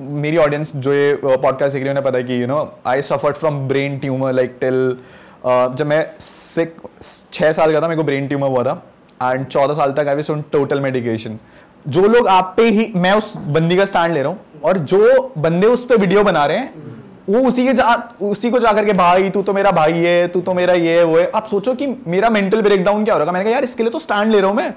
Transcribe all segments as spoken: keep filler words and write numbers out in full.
मेरी ऑडियंस जो ये पॉडकास्ट देख रही है उन्हें पता है कि you know I suffered from brain tumour like till जब मैं सिक्स छः साल का था मेरे को ब्रेन ट्यूमर हुआ था एंड चौदह साल तक I was on total medication. जो लोग आप पे ही मैं उस बंदी का स्टैंड ले रहा हूँ और जो बंदे उस पर वीडियो बना रहे हैं वो उसी के जा उसी को जाकर के भाई तू तो मेरा भाई है तू तो मेरा ये है वो है। आप सोचो कि मेरा मेंटल ब्रेकडाउन क्या हो रहा है। मैंने कहा यार इसके लिए तो स्टैंड ले रहा हूँ मैं।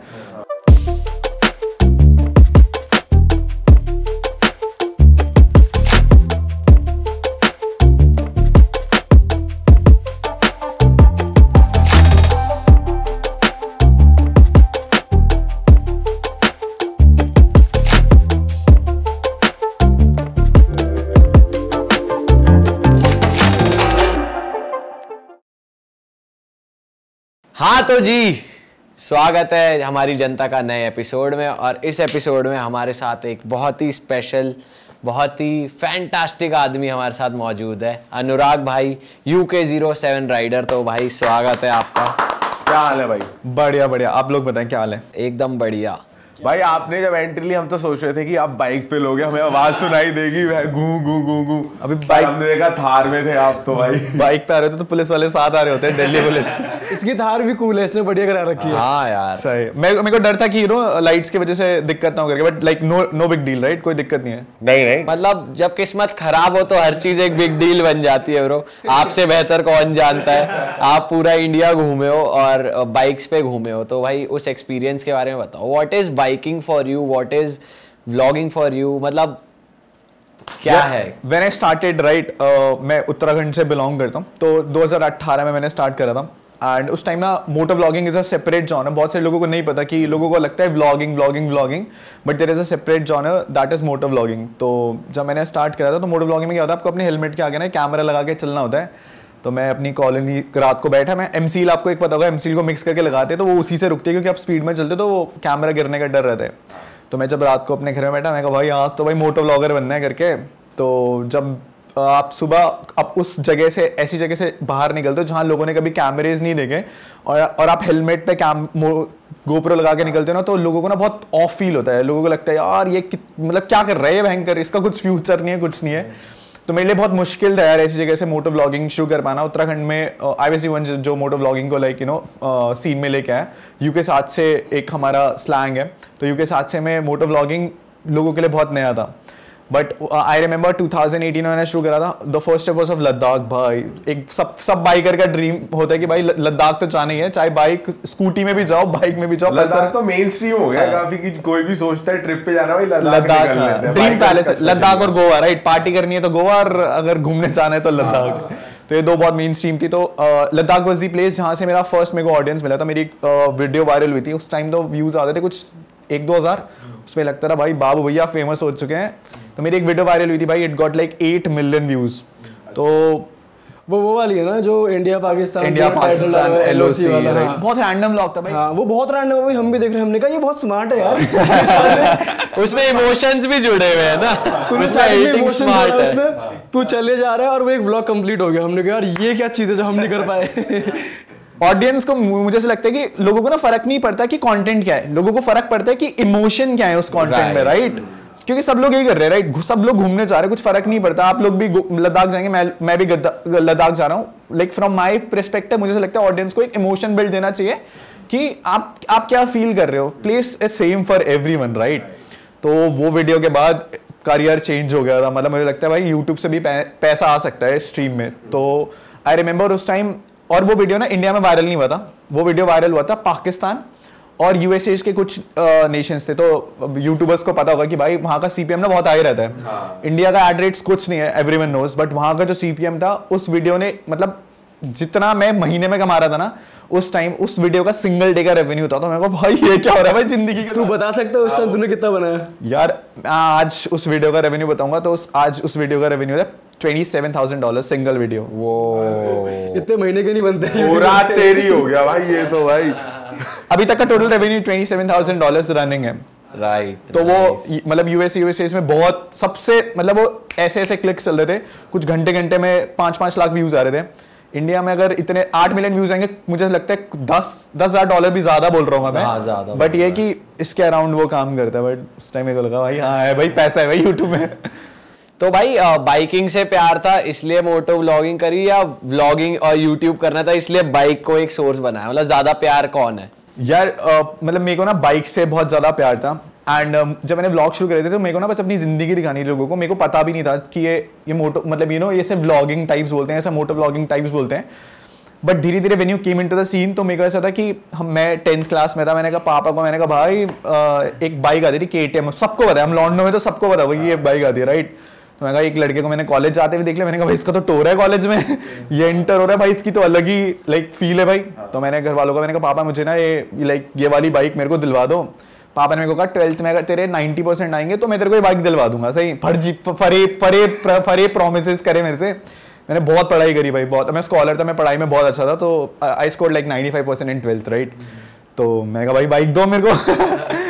हाँ तो जी स्वागत है हमारी जनता का नए एपिसोड में और इस एपिसोड में हमारे साथ एक बहुत ही स्पेशल बहुत ही फैंटास्टिक आदमी हमारे साथ मौजूद है अनुराग भाई you K zero seven rider. तो भाई स्वागत है आपका। क्या हाल है भाई? बढ़िया बढ़िया, आप लोग बताएं क्या हाल है? एकदम बढ़िया भाई। आपने जब एंट्री ली हम तो सोच रहे थे कि आप बाइक पे लोगे हमें आवाज सुनाई देगी गूं गूं गूं गूं। अभी बाइक हमने देखा थार में थे आप। तो भाई बाइक पे आ रहे होते तो पुलिस वाले साथ आ रहे होते हैं, दिल्ली पुलिस। इसकी थार भी कूल है, इसने बढ़िया करा रखी है। हाँ यार सही। मेरे को डर था कि नो लाइट्स की वजह से दिक्कत ना हो करके, but like no no big deal right, कोई दिक्कत नहीं है। नहीं नहीं मतलब जब किस्मत खराब हो तो हर चीज एक बिग डील बन जाती है ब्रो। आपसे बेहतर कौन जानता है। आप पूरा इंडिया घूमे हो और बाइक्स पे घूमे हो, तो भाई उस एक्सपीरियंस के बारे में बताओ। What is biking for you, what is vlogging for you, मतलब क्या है? व्हेन आई स्टार्टेड राइट, मैं उत्तराखंड से बिलोंग करता हूँ तो दो हज़ार अठारह में मैंने स्टार्ट करा था एंड उस टाइम ना motor vlogging is a separate genre. बहुत सारे लोगों को नहीं पता कि लोगों को लगता है vlogging vlogging vlogging but there is a separate genre that is motor vlogging. तो जब मैंने स्टार्ट करा था तो मोटर व्लॉगिंग में क्या होता है आपको अपने हेलमेट के आगे ना कैमरा लगा के चलना होता है। तो मैं अपनी कॉलोनी रात को बैठा, मैं एम सी एल आपको एक पता होगा एम सी एल को मिक्स करके लगाते हैं तो वो उसी से रुकती है क्योंकि आप स्पीड में चलते तो वो कैमरा गिरने का डर रहता है। तो मैं जब रात को अपने घर में बैठा मैं कहा भाई आज तो भाई मोटो व्लॉगर बनना है करके। तो जब आप सुबह आप उस जगह से ऐसी जगह से बाहर निकलते हो जहाँ लोगों ने कभी कैमरेज नहीं देखे और और आप हेलमेट पे कैम गोप्रो लगा के निकलते हो ना तो लोगों को ना बहुत ऑफ फील होता है। लोगों को लगता है यार ये मतलब क्या कर रहा है ये भयंकर, इसका कुछ फ्यूचर नहीं है कुछ नहीं है। तो मेरे लिए बहुत मुश्किल था यार ऐसी जगह से मोटो व्लॉगिंग शुरू कर पाना। उत्तराखंड में आई वैसी वन जो मोटो व्लॉगिंग को लाइक यू नो सीन में लेके आया। यूके सात से एक हमारा स्लैंग है तो यूके सात से में मोटो व्लॉगिंग लोगों के लिए बहुत नया था। But I remember twenty eighteen में मैंने शुरू करा था। The first step was of Ladakh. भाई एक सब सब बाइकर का ड्रीम होता है कि भाई लद्दाख तो जाना ही है, चाहे बाइक स्कूटी में भी जाओ बाइक में भी जाओ। लद्दाख तो मेन स्ट्रीम हो गया काफी कि कोई भी सोचता है ट्रिप पे जाना भाई लद्दाख। ड्रीम पैलेस लद्दाख और गोवा राइट। पार्टी करनी है तो गोवा और अगर घूमने जाना है तो लद्दाख। तो ये दो बहुत मेन स्ट्रीम थी। तो लद्दाख वॉज दी प्लेस जहाँ से मेरा फर्स्ट मेरे को ऑडियंस मिला था। मेरी वीडियो वायरल हुई थी उस टाइम तो व्यूज आते थे कुछ एक दो हज़ार। उसमें लगता था भाई बाबू भैया फेमस हो चुके हैं। तो मेरी एक वीडियो वायरल हुई थी भाई, it got like eight million views. तो वो वो वाली है ना जो India Pakistan India Pakistan L O C वाला। हाँ। बहुत रैंडम व्लॉग था भाई। हाँ, वो बहुत रैंडम भाई। हम भी देख रहे हमने कहा ये बहुत स्मार्ट है यार। उसमें इमोशंस भी जुड़े हुए हैं ना। तूने स्मार्ट है उसमें तू चले जा रहा है और वो एक व्लॉग कंप्लीट हो गया। हमने कहा यार ये क्या चीज है जो हम नहीं कर पाए। ऑडियंस को मुझे से लगता है कि लोगों को ना फर्क नहीं पड़ता कि कंटेंट क्या है, लोगों को फर्क पड़ता है कि इमोशन क्या है उस कंटेंट में राइट। क्योंकि सब लोग यही कर रहे हैं राइट, सब लोग घूमने जा रहे हैं, कुछ फर्क नहीं पड़ता। आप लोग भी लद्दाख जाएंगे, मैं मैं भी लद्दाख जा रहा हूँ। लाइक फ्रॉम माय पर्सपेक्टिव मुझे से लगता है ऑडियंस को एक इमोशन बिल्ड देना चाहिए कि आप आप क्या फील कर रहे हो। Place is same for everyone right. तो वो वीडियो के बाद करियर चेंज हो गया था। मतलब मुझे लगता है भाई यूट्यूब से भी पैसा आ सकता है स्ट्रीम में। तो आई रिमेम्बर उस टाइम, और वो वीडियो ना इंडिया में वायरल नहीं हुआ था, वो वीडियो वायरल हुआ था पाकिस्तान और यूएसए के कुछ नेशंस थे। तो यूट्यूबर्स को पता होगा कि भाई वहाँ का सीपीएम ना बहुत हाई रहता है। हाँ। इंडिया का एड रेट्स कुछ नहीं है, एवरीवन नोज, बट वहाँ का जो सीपीएम था उस वीडियो ने मतलब जितना मैं महीने में कमा रहा था ना उस टाइम उस वीडियो का सिंगल डे का रेवेन्यू था। तो मैं भाई ये क्या हो रहा है भाई जिंदगी के। तू बता सकता है उस टाइम तूने कितना बनाया? यार आज उस वीडियो का रेवेन्यू बताऊंगा तो उस, आज उस वीडियो का रेवेन्यू है सत्ताईस हज़ार डॉलर सिंगल वीडियो। वो इतने महीने के नहीं बनते। पूरा तेरी हो गया भाई ये तो भाई। अभी तक का टोटल रेवेन्यू सत्ताईस हज़ार डॉलर्स रनिंग है राइट। तो वो मतलब यूएस यूएसए में बहुत सबसे मतलब वो ऐसे ऐसे क्लिक्स चल रहे थे, कुछ घंटे घंटे में पांच पांच लाख व्यूज आ रहे थे। इंडिया में अगर इतने आठ मिलियन व्यूज आएंगे मुझे लगता है दस दस हजार डॉलर भी ज्यादा बोल रहा हूँ मैं, बट ये कि इसके अराउंड वो काम करता है। बट उस टाइम मेरे को लगा भाई हाँ है भाई पैसा है भाई यूट्यूब में। तो भाई बाइकिंग से प्यार था इसलिए मोटो व्लॉगिंग करी, या व्लॉगिंग और यूट्यूब करना था इसलिए बाइक को एक सोर्स बनाया? मतलब ज्यादा प्यार कौन है? यार मतलब मेरे को ना बाइक से बहुत ज्यादा प्यार था। एंड um, जब मैंने व्लॉग शुरू करे थे तो मेरे को ना बस अपनी जिंदगी दिखानी लोगों को। मेरे को पता भी नहीं था कि ये ये मोटो मतलब यू नो ये सिर्फ व्लॉगिंग टाइप्स बोलते हैं, ऐसे मोटो व्लॉगिंग टाइप्स बोलते हैं। बट धीरे धीरे when you came into the scene तो मेरे को ऐसा था कि हम मैं टेंथ क्लास में था, मैंने कहा पापा को, मैंने कहा भाई आ, एक बाइक आती थी के टी एम, सबको पता है हम लॉन्डो में तो सबको पता होगा कि ये बाइक आती है राइट। तो मैंने कहा एक लड़के को मैंने कॉलेज जाते हुए देख लिया, मैंने कहा भाई इसका तो टोर है कॉलेज में ये इंटर हो रहा है भाई, इसकी तो अलग ही लाइक फील है भाई। तो मैंने घर वालों को मैंने कहा पापा मुझे ना ये लाइक ये वाली बाइक मेरे को दिलवा दो। पापा ने मेरे को कहा ट्वेल्थ में अगर तेरे नब्बे परसेंट आएंगे तो मैं तेरे को ये बाइक दिलवा दूंगा। सही फर्जी फरे फरे फरे प्रोमिसेस करे मेरे से। मैंने बहुत पढ़ाई करी भाई, बहुत, मैं स्कॉलर था, मैं पढ़ाई में बहुत अच्छा था। तो I score like ninety five percent in twelfth right. तो मैंने कहा भाई बाइक दो मेरे को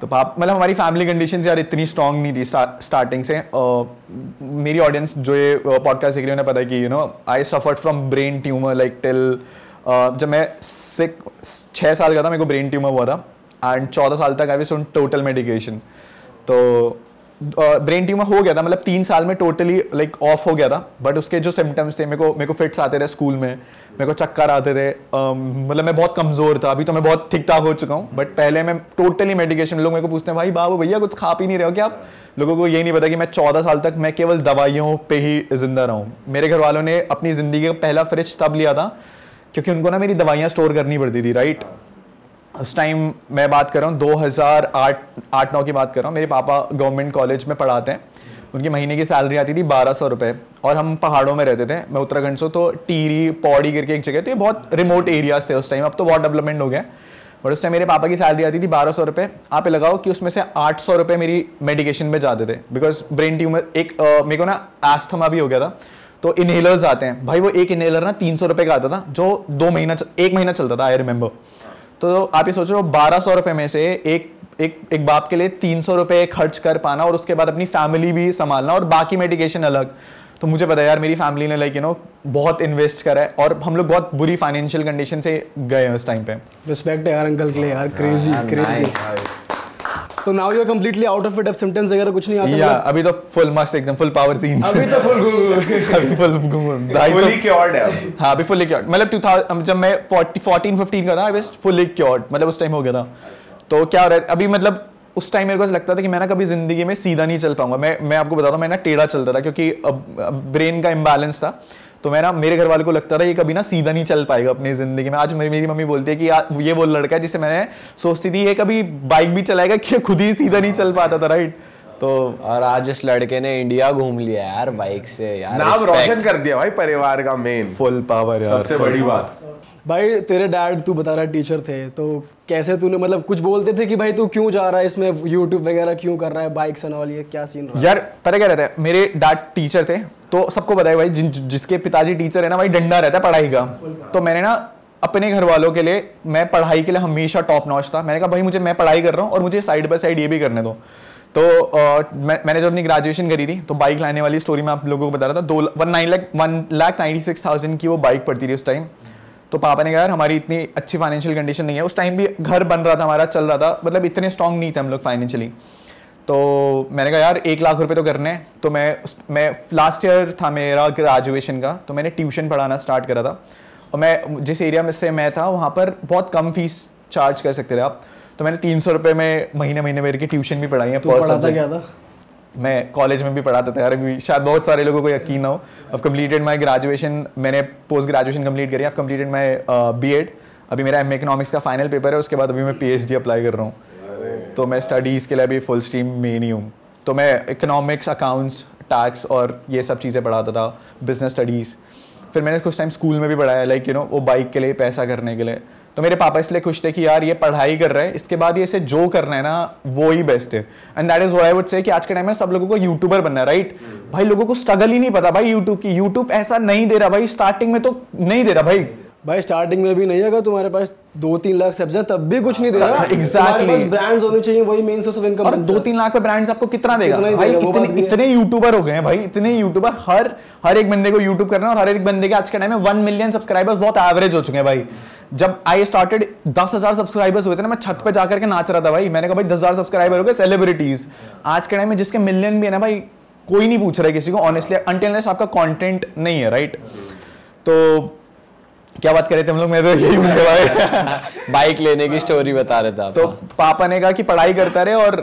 तो पापा मतलब हमारी फैमिली कंडीशन यार इतनी स्ट्रांग नहीं थी स्टार्ट, स्टार्टिंग से। uh, मेरी ऑडियंस जो ये पॉडकास्ट देख रही है उन्हें पता है कि you know I suffered from brain tumour like till जब मैं सिक्स छः साल का था मेरे को ब्रेन ट्यूमर हुआ था एंड चौदह साल तक I was on total medication. तो ब्रेन ट्यूमर हो गया था मतलब तीन साल में टोटली लाइक ऑफ हो गया था। बट उसके जो सिम्टम्स थे मेरे को मेरे को फिट्स आते थे स्कूल में, मेरे को चक्कर आते थे, मतलब मैं बहुत कमज़ोर था। अभी तो मैं बहुत ठीक ठाक हो चुका हूँ बट पहले मैं टोटली मेडिकेशन। लोग मेरे को पूछते हैं भाई बाबू भैया कुछ खा पी नहीं रहे हो क्या आप? लोगों को यही नहीं पता कि मैं चौदह साल तक मैं केवल दवाइयों पर ही जिंदा रहा हूँ। मेरे घर वालों ने अपनी ज़िंदगी का पहला फ्रिज तब लिया था क्योंकि उनको ना मेरी दवाइयाँ स्टोर करनी पड़ती थी राइट। उस टाइम मैं बात कर रहा हूँ दो हज़ार आठ नौ की बात कर रहा हूँ। मेरे पापा गवर्नमेंट कॉलेज में पढ़ाते हैं, उनकी महीने की सैलरी आती थी बारह सौ रुपये, और हम पहाड़ों में रहते थे, मैं उत्तराखंड से। तो टीरी पौड़ी करके एक जगह, तो ये बहुत रिमोट एरियाज थे उस टाइम, अब तो बहुत डेवलपमेंट हो गया। बट उस टाइम मेरे पापा की सैलरी आती थी बारह सौ रुपये। आप ये लगाओ कि उसमें से आठ सौ रुपये मेरी मेडिकेशन में जाते थे बिकॉज ब्रेन ट्यूमर एक uh, मेरे को ना एस्थमा भी हो गया था। तो इनहेलर्स आते हैं भाई, वो एक इनहेलर ना तीन सौ रुपये का आता था जो दो महीना एक महीना चलता था आई रिमेंबर। तो आप ये सोच रहे हो बारह सौ रुपये में से एक एक एक बाप के लिए तीन सौ रुपये खर्च कर पाना और उसके बाद अपनी फैमिली भी संभालना और बाकी मेडिकेशन अलग। तो मुझे पता है यार मेरी फैमिली ने लाइक यू नो बहुत इन्वेस्ट करा है और हम लोग बहुत बुरी फाइनेंशियल कंडीशन से गए हैं उस टाइम पे। रिस्पेक्ट है यार अंकल के लिए यार, क्रेजी क्रेजी। तो now you are completely out of it, अब सिम्टम्स वगैरह कुछ नहीं आता है? या अभी तो फुल मस्त एकदम फुल पावर सीन, अभी तो फुल अभी फुल फुली क्योर्ड है अभी। हां अभी फुली क्योर्ड मतलब टू थाउज़ेंड जब मैं फोर्टीन फिफ्टीन का था आई वाज फुली क्योर्ड, मतलब उस टाइम हो गया था। तो क्या हो रहा है अभी, मतलब उस टाइम मेरे को लगता था कि मैं ना कभी जिंदगी में सीधा नहीं चल पाऊंगा। मैं मैं आपको बता रहा हूं मैं ना टेढ़ा चलता था क्योंकि ब्रेन का इंबैलेंस था। तो मैं ना मेरे घर वाले को लगता था ये कभी ना सीधा नहीं चल पाएगा अपनी जिंदगी में। आज मेरी मेरी मम्मी बोलती है कि यार ये वो लड़का है जिसे मैंने सोचती थी ये कभी बाइक भी चलाएगा कि खुद ही सीधा नहीं चल पाता था राइट। तो और आज इस लड़के ने इंडिया घूम लिया यार बाइक से, यार नाम रोशन कर दिया भाई परिवार का, मेन फुल पावर यार सबसे बड़ी बात। भाई तेरे डैड तू बता रहा टीचर थे, तो कैसे तूने मतलब कुछ बोलते थे कि भाई तू क्यों जा रहा है इसमें यूट्यूब वगैरहा क्यों कर रहा है बाइक से नॉल, ये क्या सीन रहा? यार पता क्या रहता है मेरे डैड टीचर थे तो सबको पता है भाई जिन जिसके पिताजी टीचर है ना भाई डंडा रहता है पढ़ाई का। तो मैंने ना अपने घर वालों के लिए मैं पढ़ाई के लिए हमेशा टॉप नॉच था। मैंने कहा भाई मुझे मैं पढ़ाई कर रहा हूँ और मुझे साइड बाय साइड ये भी करने दो। तो आ, मैं, मैंने जब अपनी ग्रेजुएशन करी थी तो बाइक लाने वाली स्टोरी में आप लोगों को बता रहा था, दो one nine lakh one lakh ninety six thousand की वो बाइक पड़ती थी उस टाइम। तो पापा ने कहा यार हमारी इतनी अच्छी फाइनेंशियल कंडीशन नहीं है, उस टाइम भी घर बन रहा था हमारा, चल रहा था, मतलब इतने स्ट्रांग नहीं थे हम लोग फाइनेंशियली। तो मैंने कहा यार एक लाख रुपए तो करने हैं। तो मैं मैं लास्ट ईयर था मेरा ग्रेजुएशन का, तो मैंने ट्यूशन पढ़ाना स्टार्ट करा था। और मैं जिस एरिया में से मैं था वहाँ पर बहुत कम फीस चार्ज कर सकते थे आप। तो मैंने तीन सौ रुपये में महीने महीने मेरे की ट्यूशन भी पढ़ाई है। पढ़ाता क्या था? मैं कॉलेज में भी पढ़ाता था यार, अभी शायद बहुत सारे लोगों को यकीन ना हो। आई कंप्लीटेड माई ग्रेजुएशन, मैंने पोस्ट ग्रेजुएशन कंप्लीट करी, I completed my B Ed, अभी मेरा एम इकोनॉमिक्स का फाइनल पेपर है, उसके बाद अभी मैं पी एच डी अप्लाई कर रहा हूँ। तो मैं स्टडीज़ के लिए अभी फुल स्ट्रीम में नहीं हूँ। तो मैं इकोनॉमिक्स, अकाउंट्स, टैक्स और ये सब चीज़ें पढ़ाता था, बिजनेस स्टडीज़। फिर मैंने कुछ टाइम स्कूल में भी पढ़ाया लाइक यू नो वो बाइक के लिए पैसा करने के लिए। तो मेरे पापा इसलिए खुश थे कि यार ये पढ़ाई कर रहा है, इसके बाद ये इसे जो करना है ना वो ही बेस्ट है। And that is what I would say कि आज के टाइम में सब लोगों को यूट्यूबर बनना है राइट। भाई लोगों को स्ट्रगल ही नहीं पता भाई यूट्यूब की, यूट्यूब ऐसा नहीं दे रहा भाई, स्टार्टिंग में तो नहीं दे रहा भाई। भाई स्टार्टिंग में भी नहीं, अगर तुम्हारे पास दो तीन लाख सब्जेक्ट तब भी कुछ नहीं दे रहा। एग्जैक्टली ब्रांड्स होने चाहिए, वही मेन सोर्स ऑफ इनकम। और दो तीन लाख पे ब्रांड्स आपको कितना देगा भाई? इतने इतने यूट्यूबर हो गए हैं भाई, इतने यूट्यूबर, हर हर एक बंदे को यूट्यूब करना है। और हर एक बंदे के आज के टाइम में वन मिलियन सब्सक्राइबर्स बहुत एवरेज हो चुके हैं भाई। जब आई स्टार्टेड दस हजार सब्सक्राइबर्स हुए थे ना, मैं छत पे जाकर के नाच रहा था भाई। मैंने कहा भाई दस हजार सब्सक्राइबर हो गए सेलिब्रिटीज। आज के टाइम में जिसके मिलियन भी है ना भाई, कोई नहीं पूछ रहा है किसी को ऑनेस्टली अनटिल अनलेस आपका कंटेंट नहीं है, राइट? तो क्या बात कर रहे थे हम लोग? मैं तो यही बोल रहा बाइक लेने की स्टोरी बता रहा था। तो पापा ने कहा कि पढ़ाई करता रहे और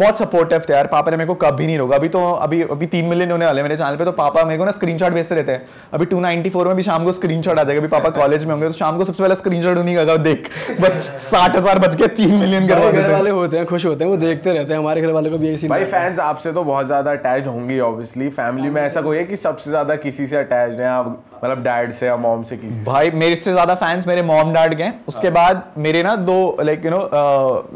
बहुत सपोर्टिव थे यार, पापा ने मेरे को कभी नहीं रोका। अभी तो अभी अभी तीन मिलियन होने वाले मेरे चैनल पे, तो पापा मेरे को ना स्क्रीनशॉट भेजते रहते हैं। अभी टू नाइन्टी फोर में भी शाम को स्क्रीनशॉट आ जाएगा, अभी पापा कॉलेज में होंगे तो शाम को सबसे पहला स्क्रीनशॉट उन्हीं का, देख बस साठ हजार बच के तीन मिलियन करवा देते हैं। घर वाले होते हैं खुश होते हैं, वो देखते रहते हैं। हमारे घर वाले को भी ऐसी भाई फैंस आपसे तो बहुत ज्यादा अटैच होंगी ऑब्वियसली। फैमिली में ऐसा कोई है कि सबसे ज्यादा किसी से अटैच है आप, मतलब डैड से या मॉम से किसी? भाई मेरे से ज्यादा फैंस मेरे मॉम डैड के हैं। उसके बाद मेरे ना दो like you know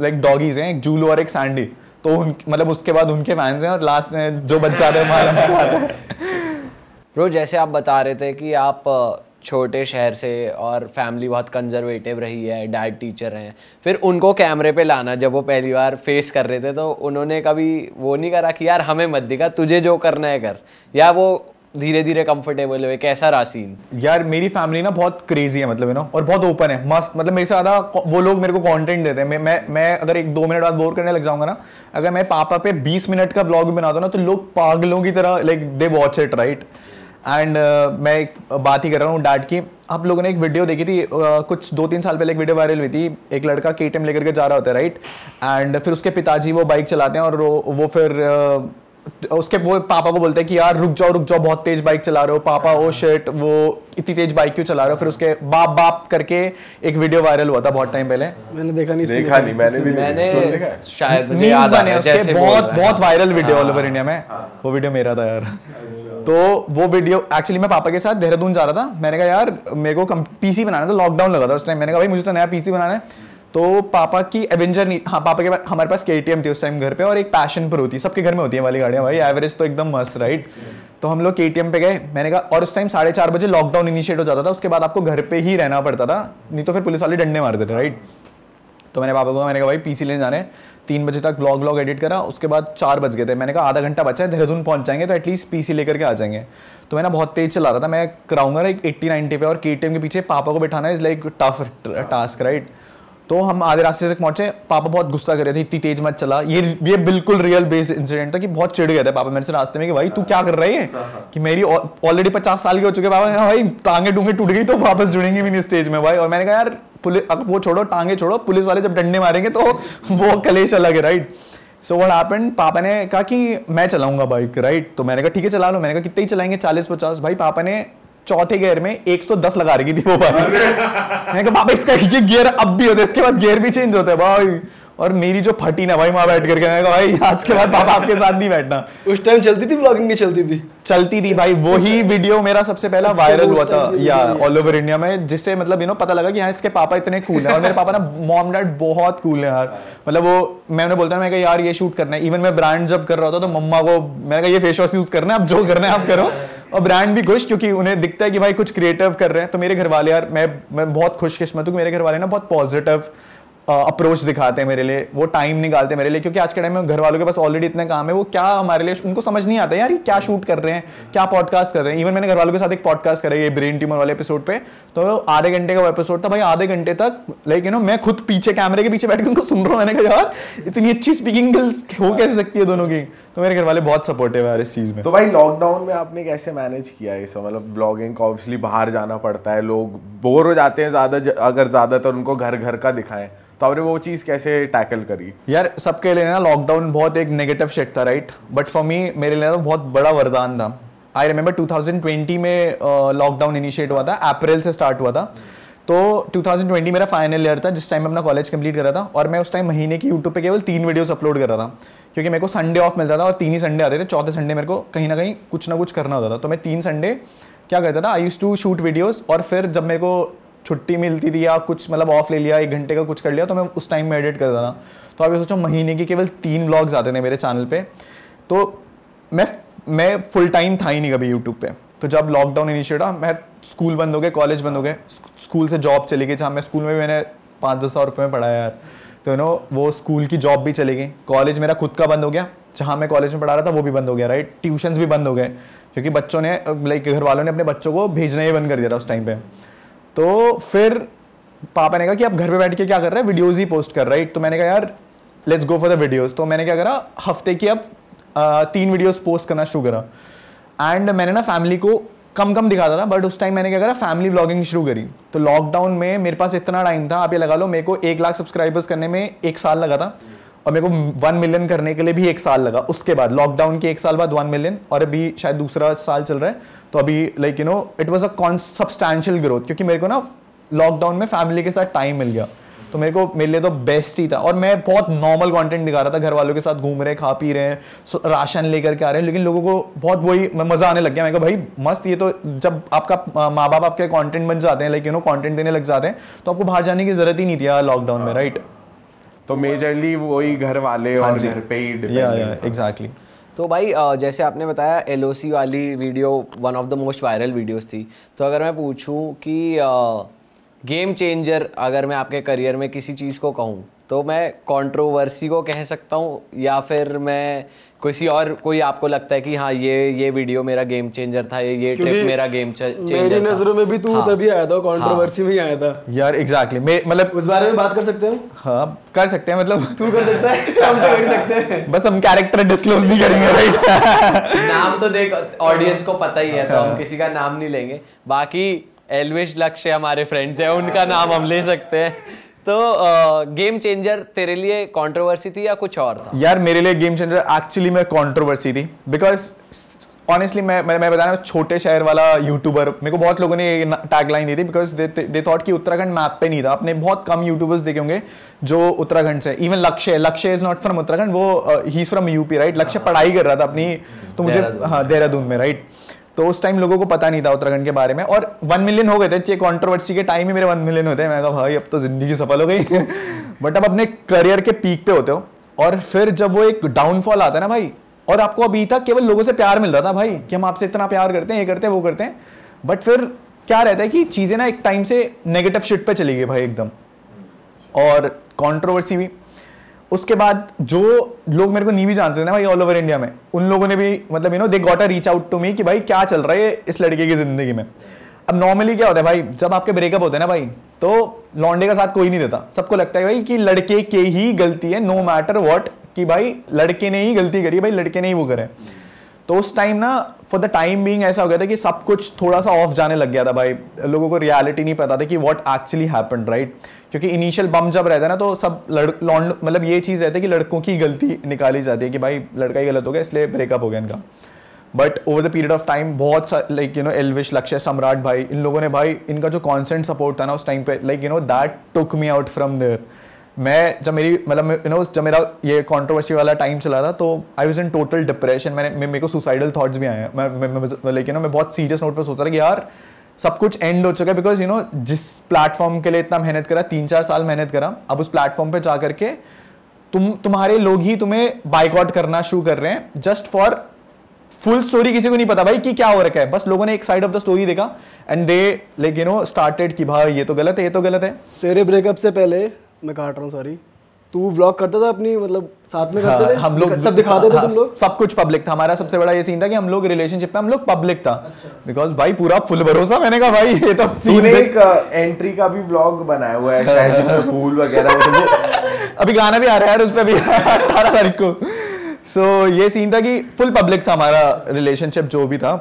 like doggies हैं, एक जूलू और एक सैंडी, तो उन मतलब उसके बाद उनके फैंस हैं और लास्ट में जो बच्चा है हमारा आता है। ब्रो जैसे आप बता रहे थे कि आप छोटे शहर से और फैमिली बहुत कंजर्वेटिव रही है, डैड टीचर हैं, फिर उनको कैमरे पे लाना जब वो पहली बार फेस कर रहे थे तो उन्होंने कभी वो नहीं करा कि यार हमें मत दिखा, तुझे जो करना है कर, या वो धीरे धीरे कंफर्टेबल हुए? कैसा रहा सीन? यार मेरी फैमिली ना बहुत क्रेजी है, मतलब यू नो, और बहुत ओपन है, मस्त। मतलब मेरे से ज्यादा वो लोग मेरे को कंटेंट देते हैं। मैं मैं मैं अगर एक दो मिनट बाद बोर करने लग जाऊंगा ना, अगर मैं पापा पे बीस मिनट का ब्लॉग बना दूं ना तो लोग पागलों की तरह like they watch it, right? And मैं एक बात ही कर रहा हूँ डैड की, आप लोगों ने एक वीडियो देखी थी uh, कुछ दो तीन साल पहले एक वीडियो वायरल हुई थी, एक लड़का के टी एम लेकर के जा रहा होता है, राइट? एंड फिर उसके पिताजी वो बाइक चलाते हैं और वो, वो फिर uh, उसके वो पापा को बोलते हैं कि यार रुक जाओ रुक जाओ, बहुत तेज बाइक चला रहे हो पापा, ओ शिट, वो इतनी तेज बाइक क्यों चला रहे हो? फिर उसके बाप बाप करके एक वीडियो वायरल हुआ था बहुत टाइम पहले, मैंने देखा नहीं देखा नहीं मैंने भी मैंने शायद मीम्स बने उसके, बहुत बहुत viral video all over India में। वो वीडियो मेरा था यार। तो वो वीडियो एक्चुअली मैं पापा के साथ देहरादून जा रहा था, मैंने कहा यार मेरे को पीसी बनाना था, लॉकडाउन लगा था उस टाइम, मैंने कहा भाई मुझे तो नया पीसी बनाना है। तो पापा की एवेंजर नहीं, हाँ पापा के पास हमारे पास के टी एम थी उस टाइम घर पे और एक पैशन प्रो थी, सबके घर में होती है वाली गाड़ियाँ भाई, एवरेज तो एकदम मस्त, राइट? तो हम लोग के टी एम पे गए, मैंने कहा, और उस टाइम साढ़े चार बजे लॉकडाउन इनिशिएट हो जाता था, उसके बाद आपको घर पे ही रहना पड़ता था, नहीं तो फिर पुलिस वाले डंडे मारते थे, राइट? तो मैंने पापा को मैंने कहा भाई पीसी लेने जाने, तीन बजे तक ब्लॉग व्लॉग एडिट करा, उसके बाद चार बज गए थे, मैंने कहा आधा घंटा बचा है, देहरादून पहुंच जाएंगे तो एटलीस्ट पीसी लेकर के आ जाएंगे। तो मैं ना बहुत तेज चला रहा था, मैं कराऊंगा एक एट्टी नाइन्टी पे, और के टी एम के पीछे पापा को बिठाना is like tough task, right? तो हम आधे रास्ते तक पहुंचे, पापा बहुत गुस्सा कर रहे थे, इतनी तेज मत चला। ये ये बिल्कुल रियल बेस्ड इंसिडेंट था कि बहुत चिढ़ गए थे पापा मेरे से रास्ते में कि भाई तू क्या कर रही है, कि मेरी ऑलरेडी पचास साल के हो चुके पापा, भाई टांगे टूंगे टूट गई तो वापस जुड़ेंगे भी नहीं स्टेज में भाई। और मैंने कहा यार पुलिस अब वो छोड़ो, टांगे छोड़ो, पुलिस वाले जब डंडे मारेंगे तो वो कलेश अलग है, राइट? सो व्हाट हैपेंड, पापा ने कहा कि मैं चलाऊंगा बाइक, राइट? तो मैंने कहा ठीक है चला लो, मैंने कहा कितने ही चलाएंगे, चालीस पचास। भाई पापा ने चौथे गियर में एक सौ दस लगा रखी थी वो बाइक। मैंने कहा पापा इसका ये गियर अब भी होता है, इसके बाद गियर भी चेंज होता है भाई, और मेरी जो फटी ना भाई वहां बैठ करके, मैंने कहा भाई आज के बाद पापा आपके साथ नहीं बैठना। उस टाइम चलती थी ब्लॉगिंग, नहीं चलती थी? चलती थी भाई, वही वीडियो मेरा सबसे पहला वायरल हुआ था या ऑल ओवर इंडिया में, जिससे मतलब यू नो पता लगा कि हाँ इसके पापा इतने कूल हैं। और मेरे पापा ना मॉम डैड बहुत कूल है यार, मतलब वो मैं उन्हें बोलता हूँ, मैं कहा यार ये शूट करना है, इवन मैं ब्रांड जब कर रहा था तो मम्मा को मैंने कहा ये फेस वॉश यूज करना है, आप जो करना है आप करो, और ब्रांड भी खुश क्योंकि उन्हें दिखता है कि भाई कुछ क्रिएटिव कर रहे हैं। तो मेरे घर वाले यार मैं मैं बहुत खुशकिस्मत हूँ कि मेरे घर वाले ना बहुत पॉजिटिव अप्रोच दिखाते हैं मेरे लिए, वो टाइम निकालते हैं मेरे लिए, क्योंकि आज के टाइम में घर वालों के पास ऑलरेडी इतना काम है, वो क्या हमारे लिए, उनको समझ नहीं आता यार ये क्या शूट कर रहे हैं, क्या पॉडकास्ट कर रहे हैं। इवन मैंने घर वालों के साथ एक पॉडकास्ट करा ये ब्रेन ट्यूमर वाले एपिसोड पे, तो आधे घंटे का वो एपिसोड था भाई, आधे घंटे तक लाइक यू नो मैं खुद पीछे कैमरे के पीछे बैठ के उनको सुन रहा हूँ। मैंने कहा यार इतनी अच्छी स्पीकिंग हो कैसे सकती है दोनों की, तो मेरे घर वाले बहुत सपोर्टिव है इस चीज़ में। तो भाई लॉकडाउन में आपने कैसे मैनेज किया ये सब, मतलब ब्लॉगिंग को ऑब्वियसली बाहर जाना पड़ता है, लोग बोर हो जाते हैं ज़्यादा अगर ज़्यादातर उनको घर घर का दिखाएं, तो आपने वो चीज़ कैसे टैकल करी? यार सबके लिए ना लॉकडाउन बहुत एक नेगेटिव शिट था, राइट? बट फॉर मी मेरे लिए तो बहुत बड़ा वरदान था। I remember two thousand twenty में लॉकडाउन इनिशिएट हुआ था, अप्रैल से स्टार्ट हुआ था, तो टू थाउजेंड ट्वेंटी मेरा फाइनल ईयर था जिस टाइम मैं अपना कॉलेज कंप्लीट कर रहा था, और मैं उस टाइम महीने की यूट्यूब पे केवल तीन वीडियोस अपलोड कर रहा था क्योंकि मेरे को संडे ऑफ मिलता था और तीन ही संडे आते थे, चौथे संडे मेरे को कहीं ना कहीं कुछ ना कुछ करना होता था। तो मैं तीन संडे क्या करता था, I use to shoot videos, और फिर जब मेरे को छुट्टी मिलती थी या कुछ मतलब ऑफ ले लिया, एक घंटे का कुछ कर लिया, तो मैं उस टाइम में एडिट करता था। तो आप ये सोचो महीने के केवल तीन व्लॉग्स आते थे मेरे चैनल पे, तो मैं मैं फुल टाइम था ही नहीं कभी यूट्यूब पे। तो जब लॉकडाउन इनिशिएट हुआ, मैं स्कूल बंद हो गए, कॉलेज बंद हो गए, स्कूल से जॉब चली गई, जहाँ मैं स्कूल में भी मैंने पाँच दस हज़ार रुपये में पढ़ाया यार, तो यू नो वो स्कूल की जॉब भी चली गई, कॉलेज मेरा खुद का बंद हो गया, जहाँ मैं कॉलेज में पढ़ा रहा था वो भी बंद हो गया, राइट? ट्यूशन्स भी बंद हो गए क्योंकि बच्चों ने लाइक घर वालों ने अपने बच्चों को भेजना ही बंद कर दिया था उस टाइम पर। तो फिर पापा ने कहा कि आप घर पे बैठ के क्या कर रहे हैं, वीडियोज़ ही पोस्ट कर, राइट? तो मैंने कहा यार let's go for the videos. तो मैंने क्या करा, हफ्ते की अब तीन वीडियोस पोस्ट करना शुरू करा। एंड मैंने ना फैमिली को कम कम दिखाता था, बट उस टाइम मैंने क्या करा, फैमिली व्लॉगिंग शुरू करी। तो लॉकडाउन में मेरे पास इतना टाइम था, आप ये लगा लो मेरे को एक लाख सब्सक्राइबर्स करने में एक साल लगा था, और मेरे को वन मिलियन करने के लिए भी एक साल लगा। उसके बाद लॉकडाउन के एक साल बाद वन मिलियन, और अभी शायद दूसरा साल चल रहा है। तो अभी like you know it was a substantial growth, क्योंकि मेरे को ना लॉकडाउन में फैमिली के साथ टाइम मिल गया। तो मेरे को मेरे लिए तो बेस्ट ही था, और मैं बहुत नॉर्मल कंटेंट दिखा रहा था, घर वालों के साथ घूम रहे, खा पी रहे हैं, राशन लेकर के आ रहे हैं, लेकिन लोगों को बहुत वही मजा आने लग गया। मैं कहा भाई मस्त, ये तो जब आपका माँ बाप आपके कंटेंट बन जाते हैं, लाइक यू नो कंटेंट देने लग जाते हैं, तो आपको बाहर जाने की जरूरत ही नहीं थी लॉकडाउन में, राइट? तो मेजरली वही घर वाले और घर पे ही डिपेंड। एग्जैक्टली। तो भाई जैसे आपने बताया एलओसी वाली video one of the most viral videos थी, तो अगर मैं पूछूं कि गेम चेंजर अगर मैं आपके करियर में किसी चीज़ को कहूं, तो मैं कंट्रोवर्सी को कह सकता हूं, या फिर मैं किसी और कोई आपको लगता है कि हाँ ये ये वीडियो मेरा गेम चेंजर था, ये ट्रिप मेरा गेम चेंजर मेरी नजरों में भी तू हाँ, तभी आया था, कंट्रोवर्सी हाँ, में आया था यार। एग्जैक्टली exactly, मतलब उस बारे में बात कर सकते हैं। हाँ कर सकते हैं, मतलब तू कर सकता है हम तो कर सकते हैं, बस हम कैरेक्टर डिस्क्लोज नहीं करेंगे, राइट? नाम तो देख ऑडियंस को पता ही है, तो हम किसी का नाम नहीं लेंगे। बाकी एल्विश लक्ष्य हमारे फ्रेंड्स हैं, उनका नाम हम ले सकते हैं। तो गेम चेंजर तेरे लिए कंट्रोवर्सी थी या कुछ और था? यार मेरे लिए गेम चेंजर एक्चुअली में कंट्रोवर्सी थी, बिकॉज ऑनेस्टली मैं मैं, मैं बता रहा हूँ, छोटे शहर वाला यूट्यूबर, मेरे को बहुत लोगों ने ये टैगलाइन दी थी, बिकॉज दे दे थॉट कि उत्तराखंड मैप पे नहीं था। आपने बहुत कम यूट्यूबर्स देखे होंगे जो उत्तराखंड से, इवन लक्ष्य लक्ष्य इज नॉट फ्रॉम उत्तराखंड, वो ही इज फ्रॉम यूपी, राइट? लक्ष्य पढ़ाई कर रहा था अपनी, तो मुझे हाँ देहरादून में, राइट? तो उस टाइम लोगों को पता नहीं था उत्तराखंड के बारे में, और वन मिलियन हो गए थे, ये कंट्रोवर्सी के टाइम ही मेरे वन मिलियन होते हैं। मैं कहा भाई अब तो जिंदगी सफल हो गई बट अब अपने करियर के पीक पे होते हो, और फिर जब वो एक डाउनफॉल आता है ना भाई, और आपको अभी तक केवल लोगों से प्यार मिल रहा था भाई कि हम आपसे इतना प्यार करते हैं, ये करते हैं, वो करते हैं, बट फिर क्या रहता है कि चीज़ें ना एक टाइम से नेगेटिव शिट पर चली गई भाई एकदम, और कॉन्ट्रोवर्सी भी। उसके बाद जो लोग मेरे को नहीं भी जानते थे ना भाई ऑल ओवर इंडिया में, उन लोगों ने भी मतलब you know they got a reach out to me कि भाई क्या चल रहा है इस लड़के की जिंदगी में। अब नॉर्मली क्या होता है भाई, जब आपके ब्रेकअप होते हैं ना भाई, तो लौंडे का साथ कोई नहीं देता, सबको लगता है भाई कि लड़के के ही गलती है, नो मैटर वॉट, कि भाई लड़के ने ही गलती करी है, भाई लड़के ने ही वो करे। तो उस टाइम ना फॉर द टाइम बीइंग ऐसा हो गया था कि सब कुछ थोड़ा सा ऑफ जाने लग गया था भाई, लोगों को रियलिटी नहीं पता था कि व्हाट एक्चुअली हैपेंड, राइट? क्योंकि इनिशियल बम जब रहता है ना, तो सब मतलब ये चीज़ रहती है कि लड़कों की गलती निकाली जाती है कि भाई लड़का ही गलत हो गया इसलिए ब्रेकअप हो गया इनका। But over the period of time बहुत सा लाइक यू नो एल्विश, लक्ष्य, सम्राट भाई, इन लोगों ने भाई इनका जो कॉन्स्टेंट सपोर्ट था ना उस टाइम पे, like you know that took me out from there. मैं जब मेरी मतलब यू नो जब मेरा ये कंट्रोवर्सी वाला टाइम चला था, तो I was in total depression. मैंने मे, मेरे को सुसाइडल थॉट्स भी आए हैं, मैं मैं लेकिन ना मैं बहुत सीरियस नोट पर सोचता था कि यार सब कुछ एंड हो चुका है, बिकॉज यू नो जिस प्लेटफॉर्म के लिए इतना मेहनत करा, तीन चार साल मेहनत करा, अब उस प्लेटफॉर्म पे जा करके तुम तुम्हारे लोग ही तुम्हें बाइकआउट करना शुरू कर रहे हैं, जस्ट फॉर फुल स्टोरी किसी को नहीं पता भाई कि क्या हो रखा है, बस लोगों ने एक साइड ऑफ द स्टोरी देखा and they like you know started कि भाई ये तो गलत है, ये तो गलत है। तेरे ब्रेकअप से पहले मैं काट रहा हूँ सॉरी, तू व्लॉग करता था अपनी, मतलब साथ में करते हाँ, थे हम लोग सब दिखाते थे, हाँ, तुम लोग सब कुछ पब्लिक था हमारा। सबसे बड़ा ये सीन था कि हम लोग रिलेशनशिप में हम लोग पब्लिक था, बिकॉज अच्छा। भाई पूरा फुल भरोसा, मैंने कहा भाई ये तो सीन। एक एंट्री का भी व्लॉग बनाया हुआ है फूल वगैरह, अभी गाना भी आ रहा है उस पर भी अठारह तारीख को। सो ये सीन था कि फुल पब्लिक था हमारा रिलेशनशिप जो भी था,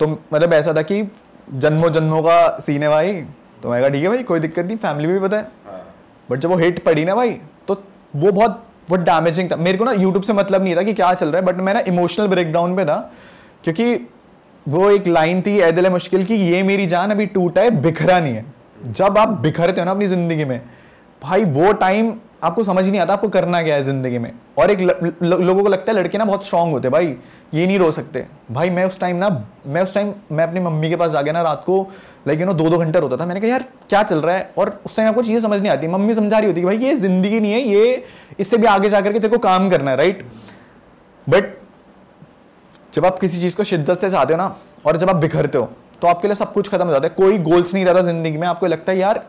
तो मतलब ऐसा था कि जन्मों जन्मों का सीन है भाई। तो मैंने कहा ठीक है भाई कोई दिक्कत नहीं, फैमिली में भी पता है। बट जब वो हिट पड़ी ना भाई, तो वो बहुत बहुत डैमेजिंग था। मेरे को ना यूट्यूब से मतलब नहीं था कि क्या चल रहा है, बट मैं ना इमोशनल ब्रेकडाउन पे था, क्योंकि वो एक लाइन थी ऐ दिल मुश्किल की, ये मेरी जान अभी टूटा है बिखरा नहीं है। जब आप बिखरते हो ना अपनी ज़िंदगी में भाई, वो टाइम आपको समझ नहीं आता आपको करना क्या है ज़िंदगी में। और एक ल, ल, ल, लोगों को लगता है लड़के ना बहुत स्ट्रांग होते भाई, ये नहीं रो सकते भाई। मैं उस टाइम ना मैं उस टाइम मैं अपनी मम्मी के पास आ गया ना रात को, लाइक यू नो दो दो घंटे रोता था। मैंने कहा यार क्या चल रहा है, और उस टाइम आपको चीज़ें समझ नहीं आती, मम्मी समझा रही होती कि भाई ये ज़िंदगी नहीं है, ये इससे भी आगे जा करके तेरे को काम करना है, राइट? बट जब आप किसी चीज़ को शिद्दत से चाहते हो ना, और जब आप बिखरते हो, तो आपके लिए सब कुछ खत्म हो जाता है, कोई गोल्स नहीं रहता ज़िंदगी में। आपको लगता है यार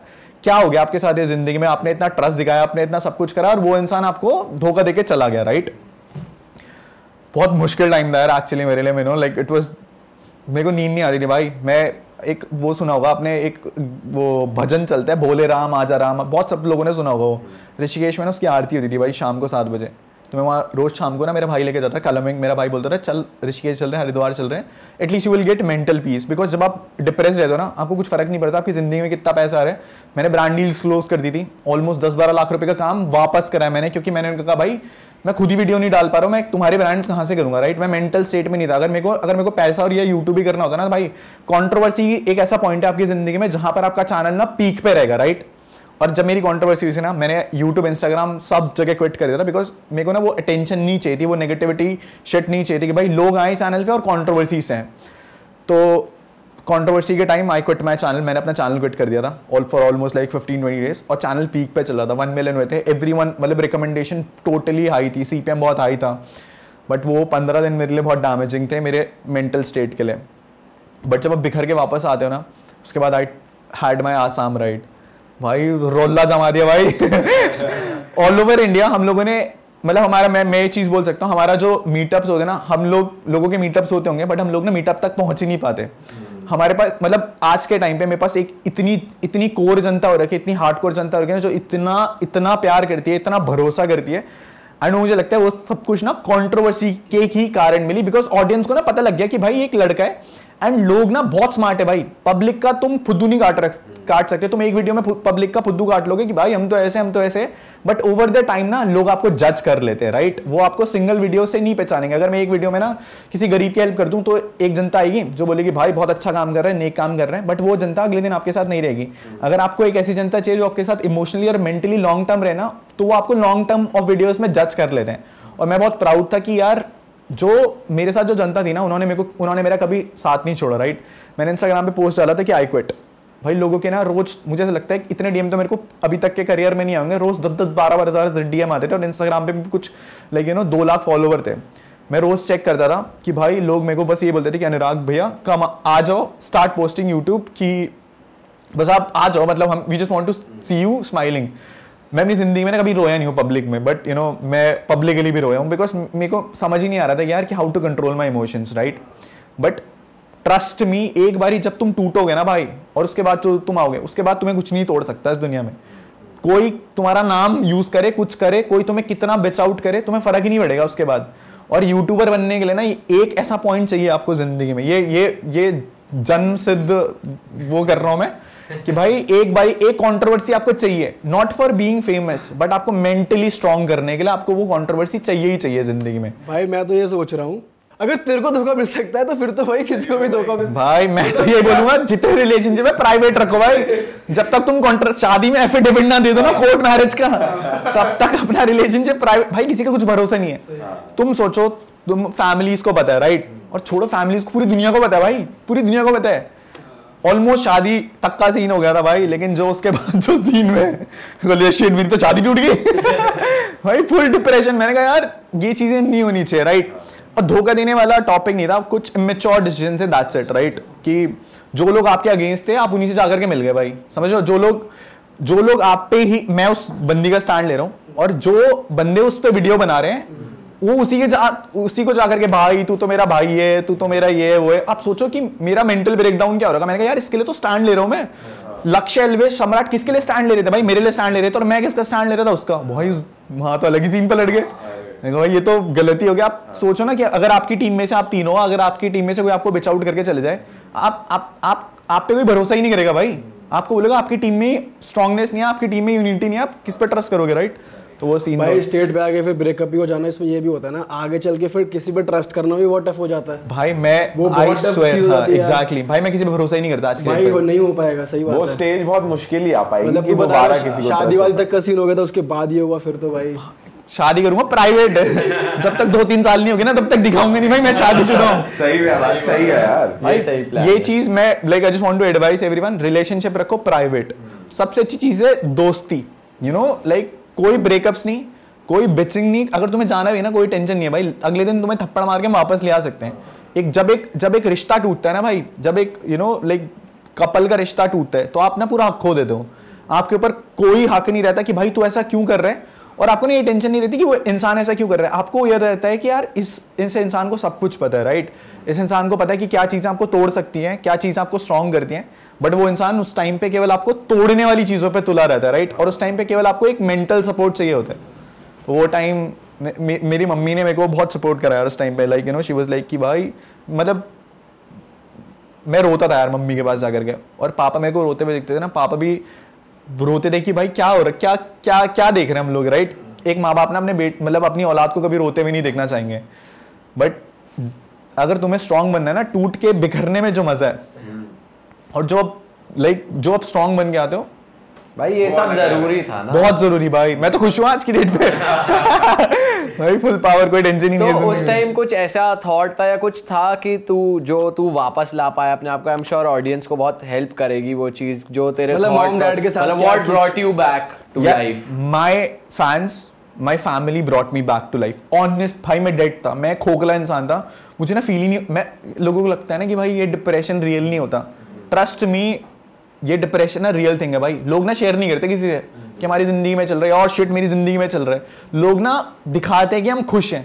क्या हो गया आपके साथ ये जिंदगी में, आपने इतना ट्रस्ट दिखाया, आपने इतना सब कुछ करा, और वो इंसान आपको धोखा देके चला गया, राइट? बहुत मुश्किल टाइम था यार एक्चुअली मेरे लिए। मैंने लाइक इट वाज, मेरे को नींद नहीं आ रही थी भाई। मैं एक वो सुना होगा आपने, एक वो भजन चलता है भोले राम आजा राम, बहुत सब लोगों ने सुना होगा। वो ऋषिकेश में ना उसकी आरती होती थी भाई शाम को सात बजे। तो मैं वहाँ रोज शाम को ना मेरा भाई लेके जाता था कलमिंग, मेरा भाई बोलता था चल ऋषिकेश चल रहे हैं, हरिद्वार चल रहे हैं, at least you will get mental peace. Because जब आप डिप्रेस रहते हो ना आपको कुछ फर्क नहीं पड़ता आपकी ज़िंदगी में कितना पैसा आ रहा है। मैंने ब्रांड डील्स क्लोज कर दी थी, ऑलमोस्ट दस बारह लाख रुपये का काम वापस कराया मैंने, क्योंकि मैंने उनको कहा भाई मैं खुद ही वीडियो नहीं डाल पा रहा हूँ, मैं तुम्हारे ब्रांड्स कहाँ से करूँगा, राइट। मैं मेंटल स्टेट में नहीं था। अगर मेरे को अगर मेरे को पैसा और या यूट्यूब ही करना होता ना भाई, कंट्रोवर्सी एक ऐसा पॉइंट है आपकी जिंदगी में जहाँ पर आपका चैनल ना पीक पे रहेगा, राइट। और जब मेरी कंट्रोवर्सी हुई थी ना मैंने यूट्यूब इंस्टाग्राम सब जगह क्विट कर दिया था, बिकॉज मेरे को ना वो अटेंशन नहीं चाहिए थी, वो नेगेटिविटी शिट नहीं चाहिए थी कि भाई लोग आए चैनल पे और कंट्रोवर्सीज हैं। तो कंट्रोवर्सी के time I quit my channel, मैंने अपना चैनल क्विट कर दिया था all for almost like fifteen twenty days, और चैनल पीक पे चला था, वन मिलियन हुए थे एवरी वन, मतलब रिकमेंडेशन टोटली हाई थी, सी पी एम बहुत हाई था। बट वो पंद्रह दिन मेरे लिए बहुत डैमेजिंग थे मेरे मेंटल स्टेट के लिए। बट जब आप बिखर के वापस आते हो ना, उसके बाद I had my Assam ride, भाई रोल्ला जमा दिया भाई ऑल ओवर इंडिया। हम लोगों ने मतलब हमारा मैं मैं ये चीज़ बोल सकता हूँ, हमारा जो मीटअप्स होते हैं ना, हम लोग लोगों के मीटअप्स होते होंगे बट हम लोग ना मीटअप तक पहुँच ही नहीं पाते। हमारे पास मतलब आज के टाइम पे मेरे पास एक इतनी इतनी कोर जनता हो रखी है, इतनी हार्ड कोर जनता हो रखी है जो इतना इतना प्यार करती है, इतना भरोसा करती है। एंड मुझे लगता है वो सब कुछ ना कंट्रोवर्सी के ही कारण मिली, बिकॉज ऑडियंस को ना पता लग गया कि भाई एक लड़का है एंड लोग ना बहुत स्मार्ट है भाई, पब्लिक का तुम फुद्दू नहीं काट रख काट सकते। तुम एक वीडियो में पब्लिक का फुद्दू काट लोगे कि भाई हम तो ऐसे हम तो ऐसे, बट ओवर द टाइम ना लोग आपको जज कर लेते हैं, राइट। वो आपको सिंगल वीडियो से नहीं पहचानेंगे। अगर मैं एक वीडियो में ना किसी गरीब की हेल्प कर दूं तो एक जनता आएगी जो बोलेगी भाई बहुत अच्छा काम कर रहे हैं, नेक काम कर रहे हैं, बट वो जनता अगले दिन आपके साथ नहीं रहेगी। अगर आपको एक ऐसी जनता चाहिए जो आपके साथ इमोशनली और मेंटली लॉन्ग टर्म रहे ना, तो वो आपको लॉन्ग टर्म ऑफ वीडियोज में जज कर लेते हैं। और मैं बहुत प्राउड था कि यार जो मेरे साथ जो जनता थी ना उन्होंने मेरे को उन्होंने मेरा कभी साथ नहीं छोड़ा, राइट। मैंने इंस्टाग्राम पे पोस्ट डाला था कि आई क्विट, भाई लोगों के ना रोज मुझे ऐसा लगता है इतने डीएम तो मेरे को अभी तक के करियर में नहीं आएंगे, रोज दस दस बारह बारह हज़ार डीएम आते थे। और इंस्टाग्राम पे भी कुछ लाइक यू नो दो लाख फॉलोवर थे। मैं रोज चेक करता था कि भाई लोग मेरे को बस ये बोलते थे कि अनुराग भैया कम आ जाओ, स्टार्ट पोस्टिंग यूट्यूब की, बस आप आ जाओ, मतलब हम we just want to see you smiling. मैं अपनी जिंदगी में ना कभी रोया नहीं हूँ पब्लिक में, बट यू नो मैं पब्लिकली भी रोया हूँ बिकॉज मेरे को समझ ही नहीं आ रहा था यार कि how to control my emotions, right. But trust me, एक बारी जब तुम टूटोगे ना भाई और उसके बाद जो तुम आओगे उसके बाद तुम्हें कुछ नहीं तोड़ सकता इस दुनिया में। कोई तुम्हारा नाम यूज करे, कुछ करे, कोई तुम्हें कितना बिच आउट करे, तुम्हें फर्क ही नहीं पड़ेगा उसके बाद। और यूट्यूबर बनने के लिए ना एक ऐसा पॉइंट चाहिए आपको जिंदगी में, ये ये ये जन्म सिद्ध वो कर रहा हूँ मैं कि भाई एक भाई एक कंट्रोवर्सी आपको चाहिए, not for being famous but आपको मेंटली स्ट्रांग करने के लिए आपको वो कंट्रोवर्सी चाहिए ही चाहिए जिंदगी में। भाई मैं तो ये सोच रहा हूँ अगर तेरे को धोखा मिल सकता है तो फिर तो भाई किसी को भी धोखा मिल। भाई मैं तो ये बोलूंगा जितने रिलेशनशिप है प्राइवेट रखो भाई, जब तक तुम कॉन्ट्रैक्ट शादी में एफिडेविट ना दे दो ना कोर्ट मैरिज का, तब तक अपना रिलेशनशिप प्राइवेट। भाई किसी का कुछ भरोसा नहीं है। तुम सोचो तुम फैमिलीज को पता है, राइट, और छोड़ो फैमिलीज को पूरी दुनिया को पता है भाई, पूरी दुनिया को पता है। ऑलमोस्ट शादी तक का सीन हो गया था भाई, लेकिन जो उसके बाद जो सीन में मेरी तो शादी टूट गई भाई फुल डिप्रेशन। मैंने कहा यार ये चीजें नहीं होनी चाहिए, राइट। और धोखा देने वाला टॉपिक नहीं था, कुछ इमेच्योर डिसीजन से दैट्स इट, राइट। कि जो लोग आपके अगेंस्ट थे आप उन्हीं से जाकर के मिल गए भाई, समझ लो। जो लोग जो लोग आप पे ही, मैं उस बंदी का स्टैंड ले रहा हूँ और जो बंदे उस पर वीडियो बना रहे हैं वो उसी के जा उसी को जाकर के भाई तू तो मेरा भाई है, तू तो मेरा ये वो है। आप सोचो कि मेरा मेंटल ब्रेकडाउन क्या हो रहा है। मैंने कहा यार इसके लिए तो स्टैंड ले रहा हूँ मैं। लक्ष्य, एल्वेश, सम्राट किसके लिए स्टैंड ले रहे थे भाई? मेरे लिए स्टैंड ले रहे थे। और मैं किसका स्टैंड ले रहा था? उसका। भाई वहाँ तो अलग ही सीन पर लड़ गए। मैंने कहा भाई ये तो गलती हो गया। आप सोचो ना कि अगर आपकी टीम में से आप तीनों, अगर आपकी टीम में से कोई आपको बिच आउट करके चले जाए, आप आप आप आप पे कोई भरोसा ही नहीं करेगा भाई। आपको बोलेगा आपकी टीम में स्ट्रांगनेस नहीं है, आपकी टीम में यूनिटी नहीं है, आप किस पर ट्रस्ट करोगे, राइट। तो वो सीन भाई स्टेट पे आगे फिर ब्रेकअप भी हो जाना। इसमें ये भी होता है ना आगे चल के फिर किसी पे ट्रस्ट करना भी बहुत टफ हो जाता है भाई। मैं वो बहुत टफ चीज होती है। एग्जैक्टली भाई मैं किसी पे भरोसा ही नहीं करता आज के भाई। वो नहीं हो पाएगा, सही बात है। वो स्टेज बहुत मुश्किल ही आ पाएगी। मतलब दोबारा किसी को शादी वाली तक का सीन हो गया था, उसके बाद ये हुआ फिर तो भाई शादी करूंगा प्राइवेट जब तक दो तीन साल नहीं होगी ना तब तक दिखाऊंगा नहीं भाई मैं शादीशुदा हूं। सही है, सही है यार, भाई सही प्लान। ये चीज मैं like I just want to advice everyone, relationship रखो प्राइवेट। सबसे अच्छी चीज है दोस्ती, यू नो, लाइक कोई ब्रेकअप्स नहीं, कोई बिचिंग नहीं। अगर तुम्हें जाना भी ना कोई टेंशन नहीं है भाई, अगले दिन तुम्हें थप्पड़ मार के वापस ले आ सकते हैं। एक जब एक जब एक रिश्ता टूटता है ना भाई, जब एक यू नो लाइक कपल का रिश्ता टूटता है तो आप ना पूरा हक खो देते हो। आपके ऊपर कोई हक नहीं रहता कि भाई तू ऐसा क्यों कर रहा है, और आपको ना ये टेंशन नहीं रहती कि वो इंसान ऐसा क्यों कर रहा है। आपको यह रहता है कि यार इस इस इंसान को सब कुछ पता है, राइट। इस इंसान को पता है कि क्या चीज़ें आपको तोड़ सकती हैं, क्या चीज़ें आपको स्ट्रांग करती हैं, बट वो इंसान उस टाइम पे केवल आपको तोड़ने वाली चीज़ों पे तुला रहता है, राइट। और उस टाइम पे केवल आपको एक मेंटल सपोर्ट चाहिए होता है। वो टाइम मे, मेरी मम्मी ने मेरे को बहुत सपोर्ट कराया उस टाइम पे, like you know she was like कि भाई मतलब मैं रोता था यार मम्मी के पास जाकर के, और पापा मेरे को रोते हुए देखते थे ना, पापा भी रोते थे कि भाई क्या हो रहा है, क्या क्या क्या देख रहे हैं हम लोग, राइट। एक माँ बाप ना अपने बेट मतलब अपनी औलाद को कभी रोते भी नहीं देखना चाहेंगे, बट अगर तुम्हें स्ट्रांग बनना है ना, टूट के बिखरने में जो मजा है, और जो लाइक जो आप स्ट्रांग बन के आते हो भाई, ये सब जरूरी था ना, बहुत जरूरी भाई। मैं तो खुश हूँ आज की डेट पे भाई, फुल पावर, कोई टेंशन ही नहीं है। तो उस टाइम कुछ ऐसा थॉट था या कुछ था कि तू जो तू वापस ला पाया अपने आप को? आई एम श्योर ऑडियंस को बहुत हेल्प करेगी वो चीज जो तेरे मॉम डैड के साथ, what brought you back to life? My fans, my family brought me back to life. Honest भाई, मैं डेड था, मैं खोखला इंसान था, मुझे ना फील ही नहीं। मैं लोगों को लगता है ना कि भाई ये डिप्रेशन रियल नहीं होता, ट्रस्ट मी ये डिप्रेशन ना रियल थिंग है भाई। लोग ना शेयर नहीं करते किसी से कि हमारी जिंदगी में चल रहा है, और शिट मेरी जिंदगी में चल रहा है। लोग ना दिखाते हैं कि हम खुश हैं,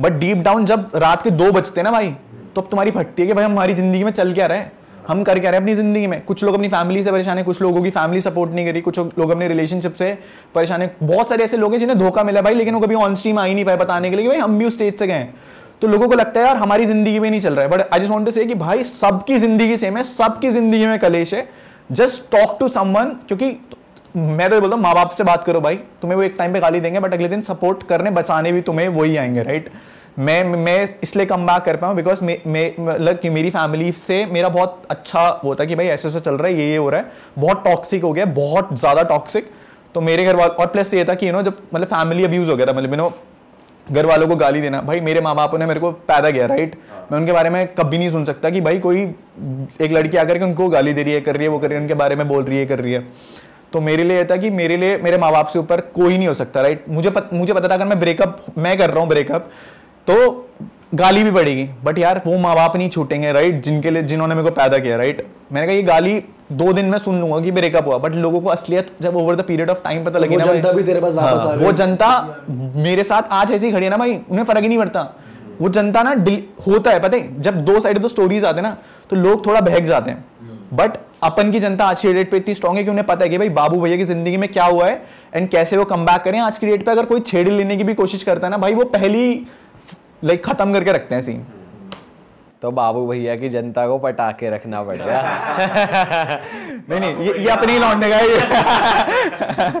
बट डीप डाउन जब रात के दो बजते हैं ना भाई, तो अब तुम्हारी फटती है कि भाई हमारी जिंदगी में चल क्या रहा है, हम कर क्या रहे हैं अपनी जिंदगी में। कुछ लोग अपनी फैमिली से परेशान है, कुछ लोगों की फैमिली सपोर्ट नहीं करी, कुछ लोग अपने रिलेशनशिप से परेशान है, बहुत सारे ऐसे लोग हैं जिन्हें धोखा मिला भाई, लेकिन वो कभी ऑन स्ट्रीम आ ही नहीं पाए बताने के लिए कि भाई हम भी उस स्टेज से गए हैं। तो लोगों को लगता है यार हमारी जिंदगी में नहीं चल रहा है, but I just want to say कि भाई सबकी जिंदगी सेम है, सबकी जिंदगी में कलेश है। जस्ट टॉक टू समवन, क्योंकि मैं तो बोलता हूँ माँ बाप से बात करो भाई, तुम्हें वो एक टाइम पे गाली देंगे, बट अगले दिन सपोर्ट करने बचाने भी तुम्हें वही आएंगे, राइट। मैं मैं इसलिए कम बैक कर पाऊँ बिकॉज मे मतलब कि मेरी फैमिली से मेरा बहुत अच्छा वो था कि भाई ऐसे ऐसा चल रहा है, ये ये हो रहा है, बहुत टॉक्सिक हो गया, बहुत ज़्यादा टॉक्सिक। तो मेरे घर वाले, और प्लस ये था कि यू नो जब मतलब फैमिली अब्यूज़ हो गया था, मतलब यू नो घर वालों को गाली देना, भाई मेरे माँ बाप ने मेरे को पैदा किया, राइट। मैं उनके बारे में कभी नहीं सुन सकता कि भाई कोई एक लड़की आकर के उनको गाली दे रही है, कर रही है, वो कर रही है, उनके बारे में बोल रही है, कर रही है। तो मेरे लिए था कि मेरे लिए मेरे माँ बाप से ऊपर कोई नहीं हो सकता, राइट। मुझे पत, मुझे पता था अगर मैं ब्रेकअप मैं कर रहा हूँ ब्रेकअप तो गाली भी पड़ेगी, बट यार वो माँ बाप नहीं छूटेंगे, राइट, जिनके लिए जिन्होंने मेरे को पैदा किया, राइट। मैंने कहा ये गाली दो दिन में सुन लूंगा कि ब्रेकअप हुआ, बट लोगों को असलियत जब over the period of time पता लगी ना, जनता भी तेरे पास वापस आ गई। वो जनता मेरे साथ आज ऐसी खड़ी है ना भाई, उन्हें फर्क ही नहीं पड़ता। वो जनता ना होता है पता है, जब दो साइड ऑफ द स्टोरीज आते हैं ना तो लोग थोड़ा बहक जाते हैं, बट अपन की जनता आज की डेट पे इतनी स्ट्रॉन्ग है कि उन्हें पता है कि भाई बाबू भैया की जिंदगी में क्या हुआ है एंड कैसे वो कम बैक करें। आज की डेट पे अगर कोई छेड़ लेने की भी कोशिश करता है ना भाई, वो पहली लाइक खत्म करके रखते हैं सीन। तो बाबू भैया की जनता को पटा के रखना पड़ गया नहीं नहीं, ये अपनी लौटने का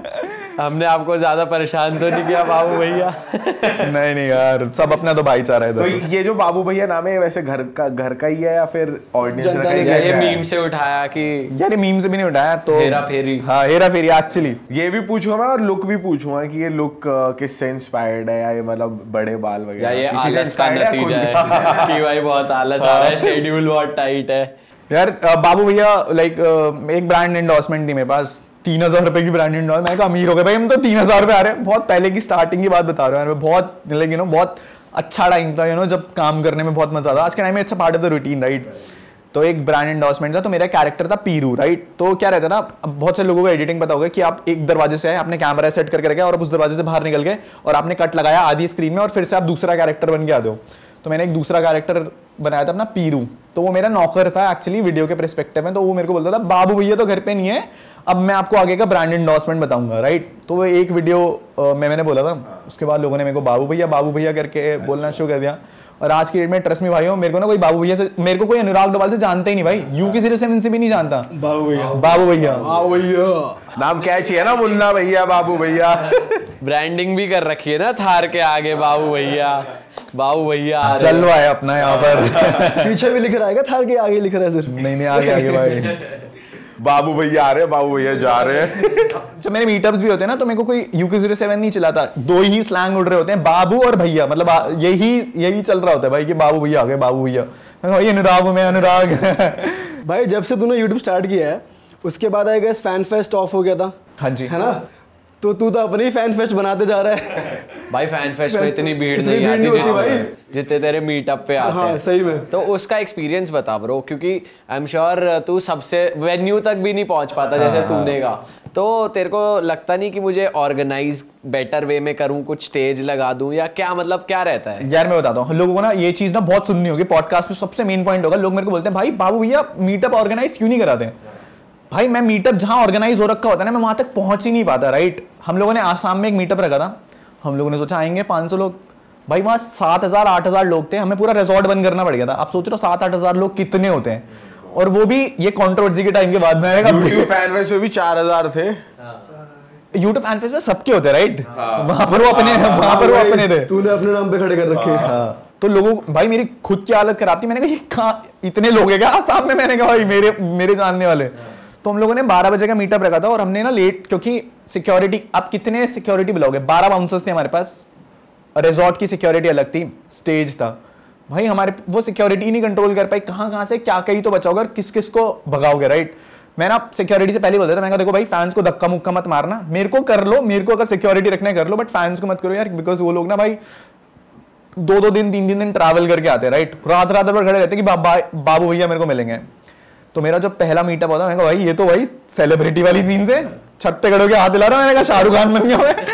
हमने आपको ज्यादा परेशान तो नहीं किया बाबू भैया नहीं नहीं यार, सब अपना तो भाईचारा है। तो ये जो बाबू भैया नाम है वैसे घर का घर का ही है या फिर ऑडियंस रखा है? ये मीम से उठाया कि यार, ये मीम से भी नहीं उठाया तो हेरा फेरी। हाँ हेरा फेरी एक्चुअली। ये भी पूछूंगा और लुक भी पूछूंगा कि ये लुक किससे इंस्पायर्ड है, या ये मतलब बड़े बाल वगैरह किसी से इंस्पायर्ड है? नतीजा है कि भाई बहुत आलस आ रहा है, शेड्यूल बहुत टाइट है। यार बाबू भैया लाइक एक ब्रांड एंडोर्समेंट थी मेरे पास, तीन हजार रुपए की ब्रांड एंड। मैं कहा अमीर हो गए भाई हम तो, तीन हजार रुपये आ रहे हैं। बहुत पहले की स्टार्टिंग की बात बता रहा हूँ यार, बहुत लाइक यू नो बहुत अच्छा टाइम था, यू नो जब काम करने में बहुत मजा आता। आज के टाइम में it's a part of the routine, right. तो एक ब्रांड एंडोर्समेंट था, तो मेरा कैरेक्टर था पीरू, राइट। तो क्या रहता था ना, बहुत से लोगों को एडिटिंग पता होगा कि आप एक दरवाजे से आए, आपने कैमरा सेट करके रखा और उस दरवाजे से बाहर निकल गए और आपने कट लगाया आधी स्क्रीन में और फिर से आप दूसरा कैरेक्टर बन के आते हो। तो मैंने एक दूसरा कैरेक्टर बनाया था अपना पीरू, तो वो मेरा नौकर था एक्चुअली वीडियो के परस्पेक्टिव में। तो वो मेरे को बोलता था बाबू भैया तो घर पे नहीं है, अब मैं आपको आगे का ब्रांड एंडोर्समेंट बताऊंगा, राइट। तो वो एक वीडियो मैं मैंने बोला था, उसके बाद लोगों ने मेरे को बाबू भैया बाबू भैया करके बोलना शुरू कर दिया। और आज की डेट में ट्रस्ट में भाई हूँ, मेरे को ना कोई बाबू भैया से, मेरे को कोई अनुराग डोभाल से जानता ही नहीं भाई, यू की जीरो सेवन से भी नहीं जानता। बाबू भैया बाबू भैया बाबू भैया नाम कैच है ना, मुन्ना भैया बाबू भैया ब्रांडिंग भी कर रखी है ना थार के आगे, बाबू भैया बाबू भैया चलो आए अपना यहाँ पर पीछे भी लिख रहा है, थार के आगे लिख रहा है सिर्फ, नहीं नहीं आगे आगे भाई बाबू भैया आ रहे बाबू भैया जा रहे हैं। जब मेरे मीटअप्स भी होते हैं ना तो मेरे को कोई यू के ज़ीरो सेवन नहीं चलाता, दो ही स्लैंग उड़ रहे होते हैं बाबू और भैया, मतलब यही यही चल रहा होता है भाई कि बाबू भैया आ गए बाबू भैया, भाई अनुराग मैं अनुराग भाई जब से तूने यूट्यूब स्टार्ट किया है उसके बाद I guess fan fest off हो गया था, हाँ जी है ना, तो तू तो अपने फैन फेस्ट बनाते जा रहा है भाई। फैन फेस्ट में इतनी भीड़ नहीं आती जितने तेरे मीटअप पे आते हैं, सही में। तो उसका एक्सपीरियंस बता ब्रो, क्योंकि आई एम श्योर तू सबसे वेन्यू तक भी नहीं पहुंच पाता जैसे तूने कहा, तो तेरे को लगता नहीं कि मुझे ऑर्गेनाइज बेटर वे में करूं, कुछ स्टेज लगा दूं या क्या, मतलब क्या रहता है? यार मैं बताता हूँ लोगों को ना, ये चीज ना बहुत सुननी होगी, पॉडकास्ट में सबसे मेन पॉइंट होगा। लोग मेरे को बोलते हैं भाई बाबू भैया मीटअप ऑर्गेनाइज क्यों नहीं कराते हैं? भाई मैं मीटअप जहाँ ऑर्गेनाइज हो रखा होता है ना, मैं वहाँ तक पहुँच ही नहीं पाता, राइट। हम लोगों ने आसाम में एक मीटअप रखा था, हम लोगों ने सोचा आएंगे पाँच सौ लोग, भाई वहाँ सात हज़ार आठ हज़ार लोग थे, हमें पूरा रिजॉर्ट बंद करना पड़ गया था। आप सोच रहे हो सात आठ हज़ार लोग कितने होते हैं, और वो भी ये कंट्रोवर्सी के टाइम के बाद में आएगा। YouTube फैन फेस्ट में भी चार हज़ार थे, YouTube फैन फेस्ट में सबके होते राइट, वहाँ पर वो अपने वहाँ पर वो अपने थे, तूने अपने नाम पे खड़े कर रखे। तो लोगों भाई मेरी खुद की हालत खराब थी, मैंने कहा इतने लोग हैं क्या आसाम में, मैंने कहा भाई मेरे मेरे जानने वाले। तो हम लोगों ने बारह बजे का मीटअप रखा था और हमने ना लेट, क्योंकि सिक्योरिटी, आप कितने सिक्योरिटी बुलाओगे, बारह बाउंसर्स थे हमारे पास, रिजॉर्ट की सिक्योरिटी अलग थी, स्टेज था, भाई हमारे वो सिक्योरिटी नहीं कंट्रोल कर पाई, कहाँ कहाँ से क्या कहीं तो बचाओगे और किस किस को भगाओगे राइट। मैंने आप सिक्योरिटी से पहले बोलता था, मैंने कहा देखो भाई फैंस को धक्का मुक्का मत मारना, मेरे को कर लो, मेरे को अगर सिक्योरिटी रखना कर लो, बट फैंस को मत करो यार, बिकॉज वो लोग ना भाई दो दो दिन तीन तीन दिन ट्रैवल करके आते हैं राइट, रात रात भर खड़े रहते कि बाबू भैया मेरे को मिलेंगे। तो मेरा जो पहला मीटअप होता, मैंने कहा भाई ये तो भाई सेलिब्रिटी वाली सीन से छत पे खड़े के हाथ हिला रहा, मैंने कहा शाहरुख खान बन गया मैं।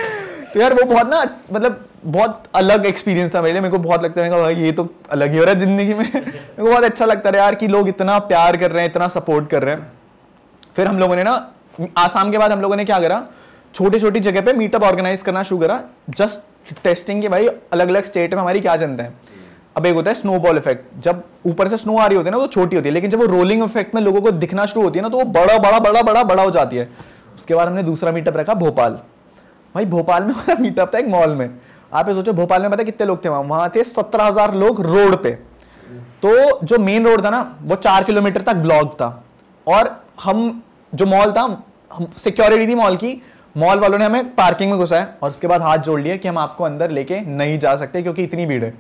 तो यार वो बहुत ना मतलब बहुत अलग एक्सपीरियंस था मेरे लिए, मेरे को बहुत लगता है भाई ये तो अलग ही हो रहा है जिंदगी में। मेरे को बहुत अच्छा लगता है यार कि लोग इतना प्यार कर रहे हैं, इतना सपोर्ट कर रहे हैं। फिर हम लोगों ने ना आसाम के बाद हम लोगों ने क्या करा, छोटी छोटी जगह पे मीटअप ऑर्गेनाइज करना शुरू करा, जस्ट टेस्टिंग के भाई अलग अलग स्टेट में हमारी क्या जनता है। अब एक होता है स्नोबॉल इफेक्ट, जब ऊपर से स्नो आ रही होती है ना वो छोटी होती है, लेकिन जब वो रोलिंग इफेक्ट में लोगों को दिखना शुरू होती है ना तो वो बड़ा बड़ा बड़ा बड़ा बड़ा हो जाती है। उसके बाद हमने दूसरा मीटअप रखा भोपाल, भाई भोपाल में हमारा मीटअप था एक मॉल में। आप ये सोचो भोपाल में पता है कितने लोग थे वहाँ, वहाँ थे सत्रह हजार लोग रोड पे। तो जो मेन रोड था ना वो चार किलोमीटर तक ब्लॉक था, और हम जो मॉल था, सिक्योरिटी थी मॉल की, मॉल वालों ने हमें पार्किंग में घुसाया और उसके बाद हाथ जोड़ लिया कि हम आपको अंदर लेके नहीं जा सकते क्योंकि इतनी भीड़ है,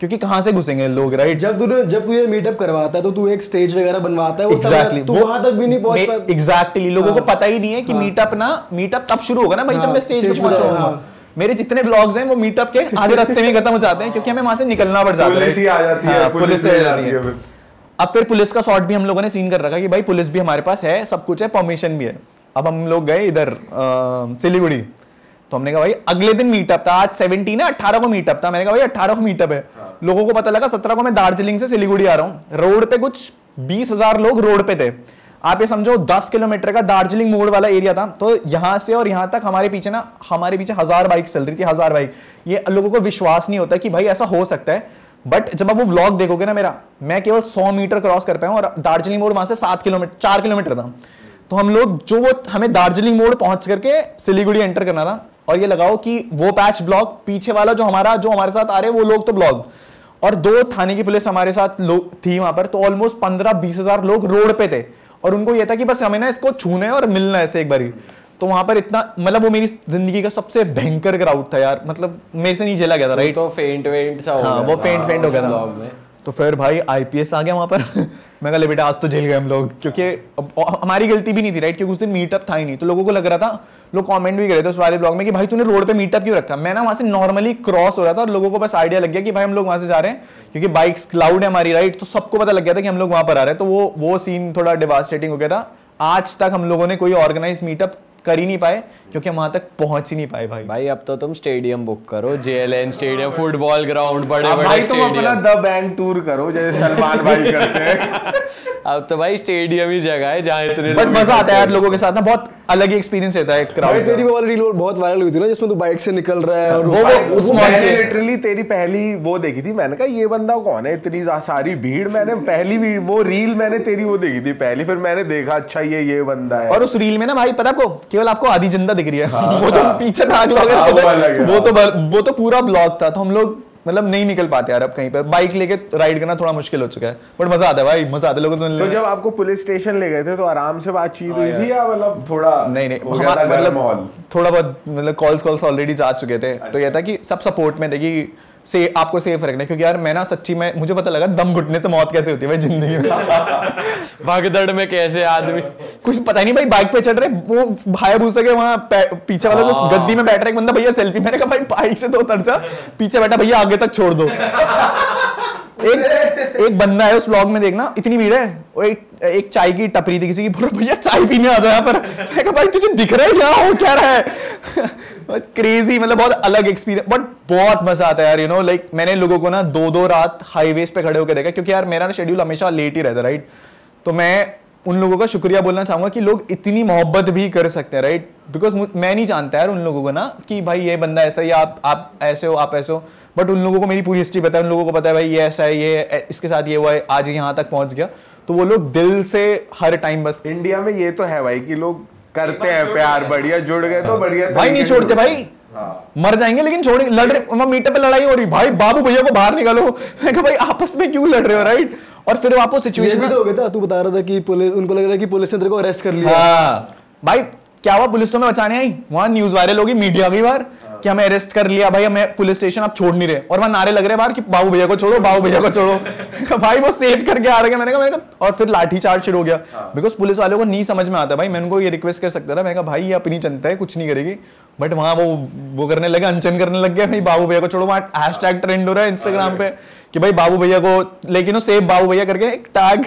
क्योंकि कहाँ से घुसेंगे लोग राइट। जब तू जब तू ये मीटअप करवाता है तो तू एक स्टेज वगैरह बनवाता है, वो exactly, तू वहां तक भी नहीं पहुंच पाता। एग्जैक्टली, लोगों को पता ही नहीं है कि मीटअप ना मीटअप तब शुरू होगा ना भाई जब मैं स्टेज पे पहुंचूंगा। मेरे जितने ब्लॉग्स हैं वो मीटअप के आधे रास्ते में खत्म हो जाते हैं क्योंकि हमें वहां से निकलना पड़ जाता है, पुलिस आ जाती है। अब फिर पुलिस का शॉट भी हम लोगों ने सीन कर रखा कि भाई पुलिस भी हमारे पास है, सब कुछ है, परमिशन भी है। अब हम लोग गए इधर सिलीगुड़ी, तो हमने कहा भाई अगले दिन मीटअप था, आज सत्रह है अठारह को मीटअप था, मैंने कहा भाई अठारह को मीटअप है। हाँ। लोगों को पता लगा सत्रह को मैं दार्जिलिंग से सिलीगुड़ी आ रहा हूँ, रोड पे कुछ बीस हज़ार लोग रोड पे थे। आप ये समझो दस किलोमीटर का दार्जिलिंग मोड़ वाला एरिया था, तो यहाँ से और यहाँ तक हमारे पीछे ना हमारे पीछे हजार बाइक चल रही थी, हजार बाइक। ये लोगों को विश्वास नहीं होता कि भाई ऐसा हो सकता है, बट जब आप वो व्लॉग देखोगे ना मेरा, मैं केवल सौ मीटर क्रॉस कर पाया हूँ और दार्जिलिंग मोड़ वहां से सात किलोमीटर चार किलोमीटर था। तो हम लोग जो वो हमें दार्जिलिंग मोड़ पहुंच करके सिलीगुड़ी एंटर करना था, और ये लगाओ कि वो पैच ब्लॉक पीछे वाला जो हमारा जो हमारे साथ आ रहे हैं वो लोग तो ब्लॉक, और दो थाने की पुलिस हमारे साथ थी वहां पर। तो ऑलमोस्ट पंद्रह बीस हजार लोग रोड पे थे और उनको ये था कि बस हमें ना इसको छूना है और मिलना है ऐसे एक बारी। तो वहां पर इतना मतलब वो मेरी जिंदगी का सबसे भयंकर क्राउड था यार, मतलब मेरे से नहीं झेला गया था राइट। तो फेंट वेंट सा हो गया, वो फेंट फेंट हो गया था। तो फिर भाई आईपीएस आ गया वहां पर। मैं कहा बेटा आज तो जेल गए हम लोग, क्योंकि हमारी गलती भी नहीं थी राइट, क्योंकि उस दिन मीटअप था ही नहीं। तो लोगों को लग रहा था, लोग कमेंट भी कर रहे थे उस वाले ब्लॉग में कि भाई तूने रोड पे मीटअप क्यों रखा। मैं ना वहां से नॉर्मली क्रॉस हो रहा था और लोगों को बस आइडिया लग गया कि भाई हम लोग वहां से जा रहे हैं, क्योंकि बाइक्स क्लाउड है हमारी राइट। तो सबको पता लग गया था कि हम लोग वहां पर आ रहे हैं। तो वो वो सीन थोड़ा डिवास्टेटिंग हो गया था। आज तक हम लोगों ने कोई ऑर्गेनाइज मीटअप कर ही नहीं पाए क्योंकि हम वहां तक पहुंच ही नहीं पाए। भाई भाई अब तो तुम स्टेडियम बुक करो, जेएलएन स्टेडियम, फुटबॉल ग्राउंड, बड़े बड़े स्टेडियम। तुम अपना द बैंक टूर करो जैसे सलमान भाई करते हैं। अब तो भाई स्टेडियम ही जगह है जहाँ इतने बट मजा आता है यार लोगों के साथ ना, बहुत अलग ही एक्सपीरियंस रहता है। क्राउड तेरी वो रील बहुत वायरल हुई थी ना जिसमें तू बाइक से निकल रहा है, और वो उस मैंने लिटरली तेरी पहली वो देखी थी। मैंने कहा ये बंदा कौन है, इतनी सारी भीड़। मैंने पहली वो रील मैंने तेरी वो देखी थी पहली, फिर मैंने देखा अच्छा ये ये बंदा है। और उस रील में ना भाई पता को केवल आपको आधी जिंदा दिख रही है। हाँ, वो जो पीछे नाग लगा है वो तो वो तो पूरा ब्लॉक था। तो हम लोग मतलब नहीं निकल पाते यार अब कहीं पर, बाइक लेके राइड करना थोड़ा मुश्किल हो चुका है, बट मजा आता है भाई, मजा आता है लोगों को। तो जब आपको पुलिस स्टेशन ले गए थे तो आराम से बातचीत हुई थी या मतलब थोड़ा? नहीं नहीं हमारा मतलब थोड़ा बहुत मतलब कॉल्स कॉल्स ऑलरेडी जा चुके थे। तो यह था कि सब सपोर्ट में थे कि से आपको सेफ रखना, क्योंकि यार मैं ना सच्ची में मुझे पता लगा दम घुटने से मौत कैसे होती है भाई जिंदगी में। भागदड़ में कैसे आदमी कुछ पता ही नहीं भाई, बाइक पे चढ़ रहे वो भाया भूसा के वहां पीछे वाला जो गद्दी में बैठ रहा है बंदा, भैया सेल्फी। मैंने कहा भाई बाइक से तो उतर जा, पीछे बैठा भैया आगे तक छोड़ दो। एक एक बंदा है उस ब्लॉग में देखना, इतनी भीड़ है, और एक एक चाय की टपरी थी किसी की, बोल रहा भैया चाय पीने आ जाओ यहाँ पर। मैंने कहा भाई तुझे दिख रहा है यहाँ हो क्या रहा है। क्रेजी मतलब बहुत अलग एक्सपीरियंस, बट बहुत मजा आता है यार। यू नो लाइक मैंने लोगों को ना दो दो रात हाईवेज पे खड़े होकर देखा, क्योंकि यार मेरा शेड्यूल हमेशा लेट ही रहता राइट। तो मैं उन लोगों का शुक्रिया बोलना चाहूँगा कि लोग इतनी मोहब्बत भी कर सकते हैं, राइट। बिकॉज मैं नहीं जानता यार उन लोगों को ना कि भाई ये बंदा ऐसा ही, आप आप ऐसे हो, आप ऐसे हो, बट उन लोगों को मेरी पूरी हिस्ट्री पता है। उन लोगों को पता है भाई ये ऐसा है, ये इसके साथ ये हुआ है, आज यहाँ तक पहुँच गया। तो वो लोग दिल से हर टाइम, बस इंडिया में ये तो है भाई कि लोग करते हैं प्यार, बढ़िया जुड़ गए तो बढ़िया, भाई नहीं छोड़ते भाई, मर जाएंगे लेकिन छोड़ेंगे। लड़ रहे मीटअप पे लड़ाई हो रही, भाई बाबू भैया को बाहर निकालो, मैं कहा भाई आपस में क्यों लड़ रहे हो, राइट। और फिर वापस सिचुएशन में तो हो गया था, तू बता रहा था कि पुलिस, उनको लग रहा है कि पुलिस ने तेरे को अरेस्ट कर लिया। हाँ। भाई क्या हुआ, पुलिस तो मैं बचाने आई, वहां न्यूज वायरल होगी, मीडिया की बार कि हमें अरेस्ट कर लिया, भाई हमें पुलिस स्टेशन आप छोड़ नहीं रहे, और वहां नारे लग रहे बाहर कि बाबू भैया को छोड़ो, बाबू भैया को छोड़ो। भाई वो सेव करके आ रहे हैं, मैंने कहा मैंने कहा और फिर लाठीचार्ज शुरू हो गया। बिकॉज पुलिस वालों को नहीं समझ में आता, भाई मैं उनको ये रिक्वेस्ट कर सकता था, मैं कहा भाई ये अपनी जनता है कुछ नहीं करेगी, बट वहाँ वो वो करने लगे, अनशन करने लग गया, भाई बाबू भैया को छोड़ो। वहाँ हैशटैग ट्रेंड हो रहा है इंस्टाग्राम पे कि भाई बाबू भैया को, लेकिन वो सेव बाबू भैया करके एक टैग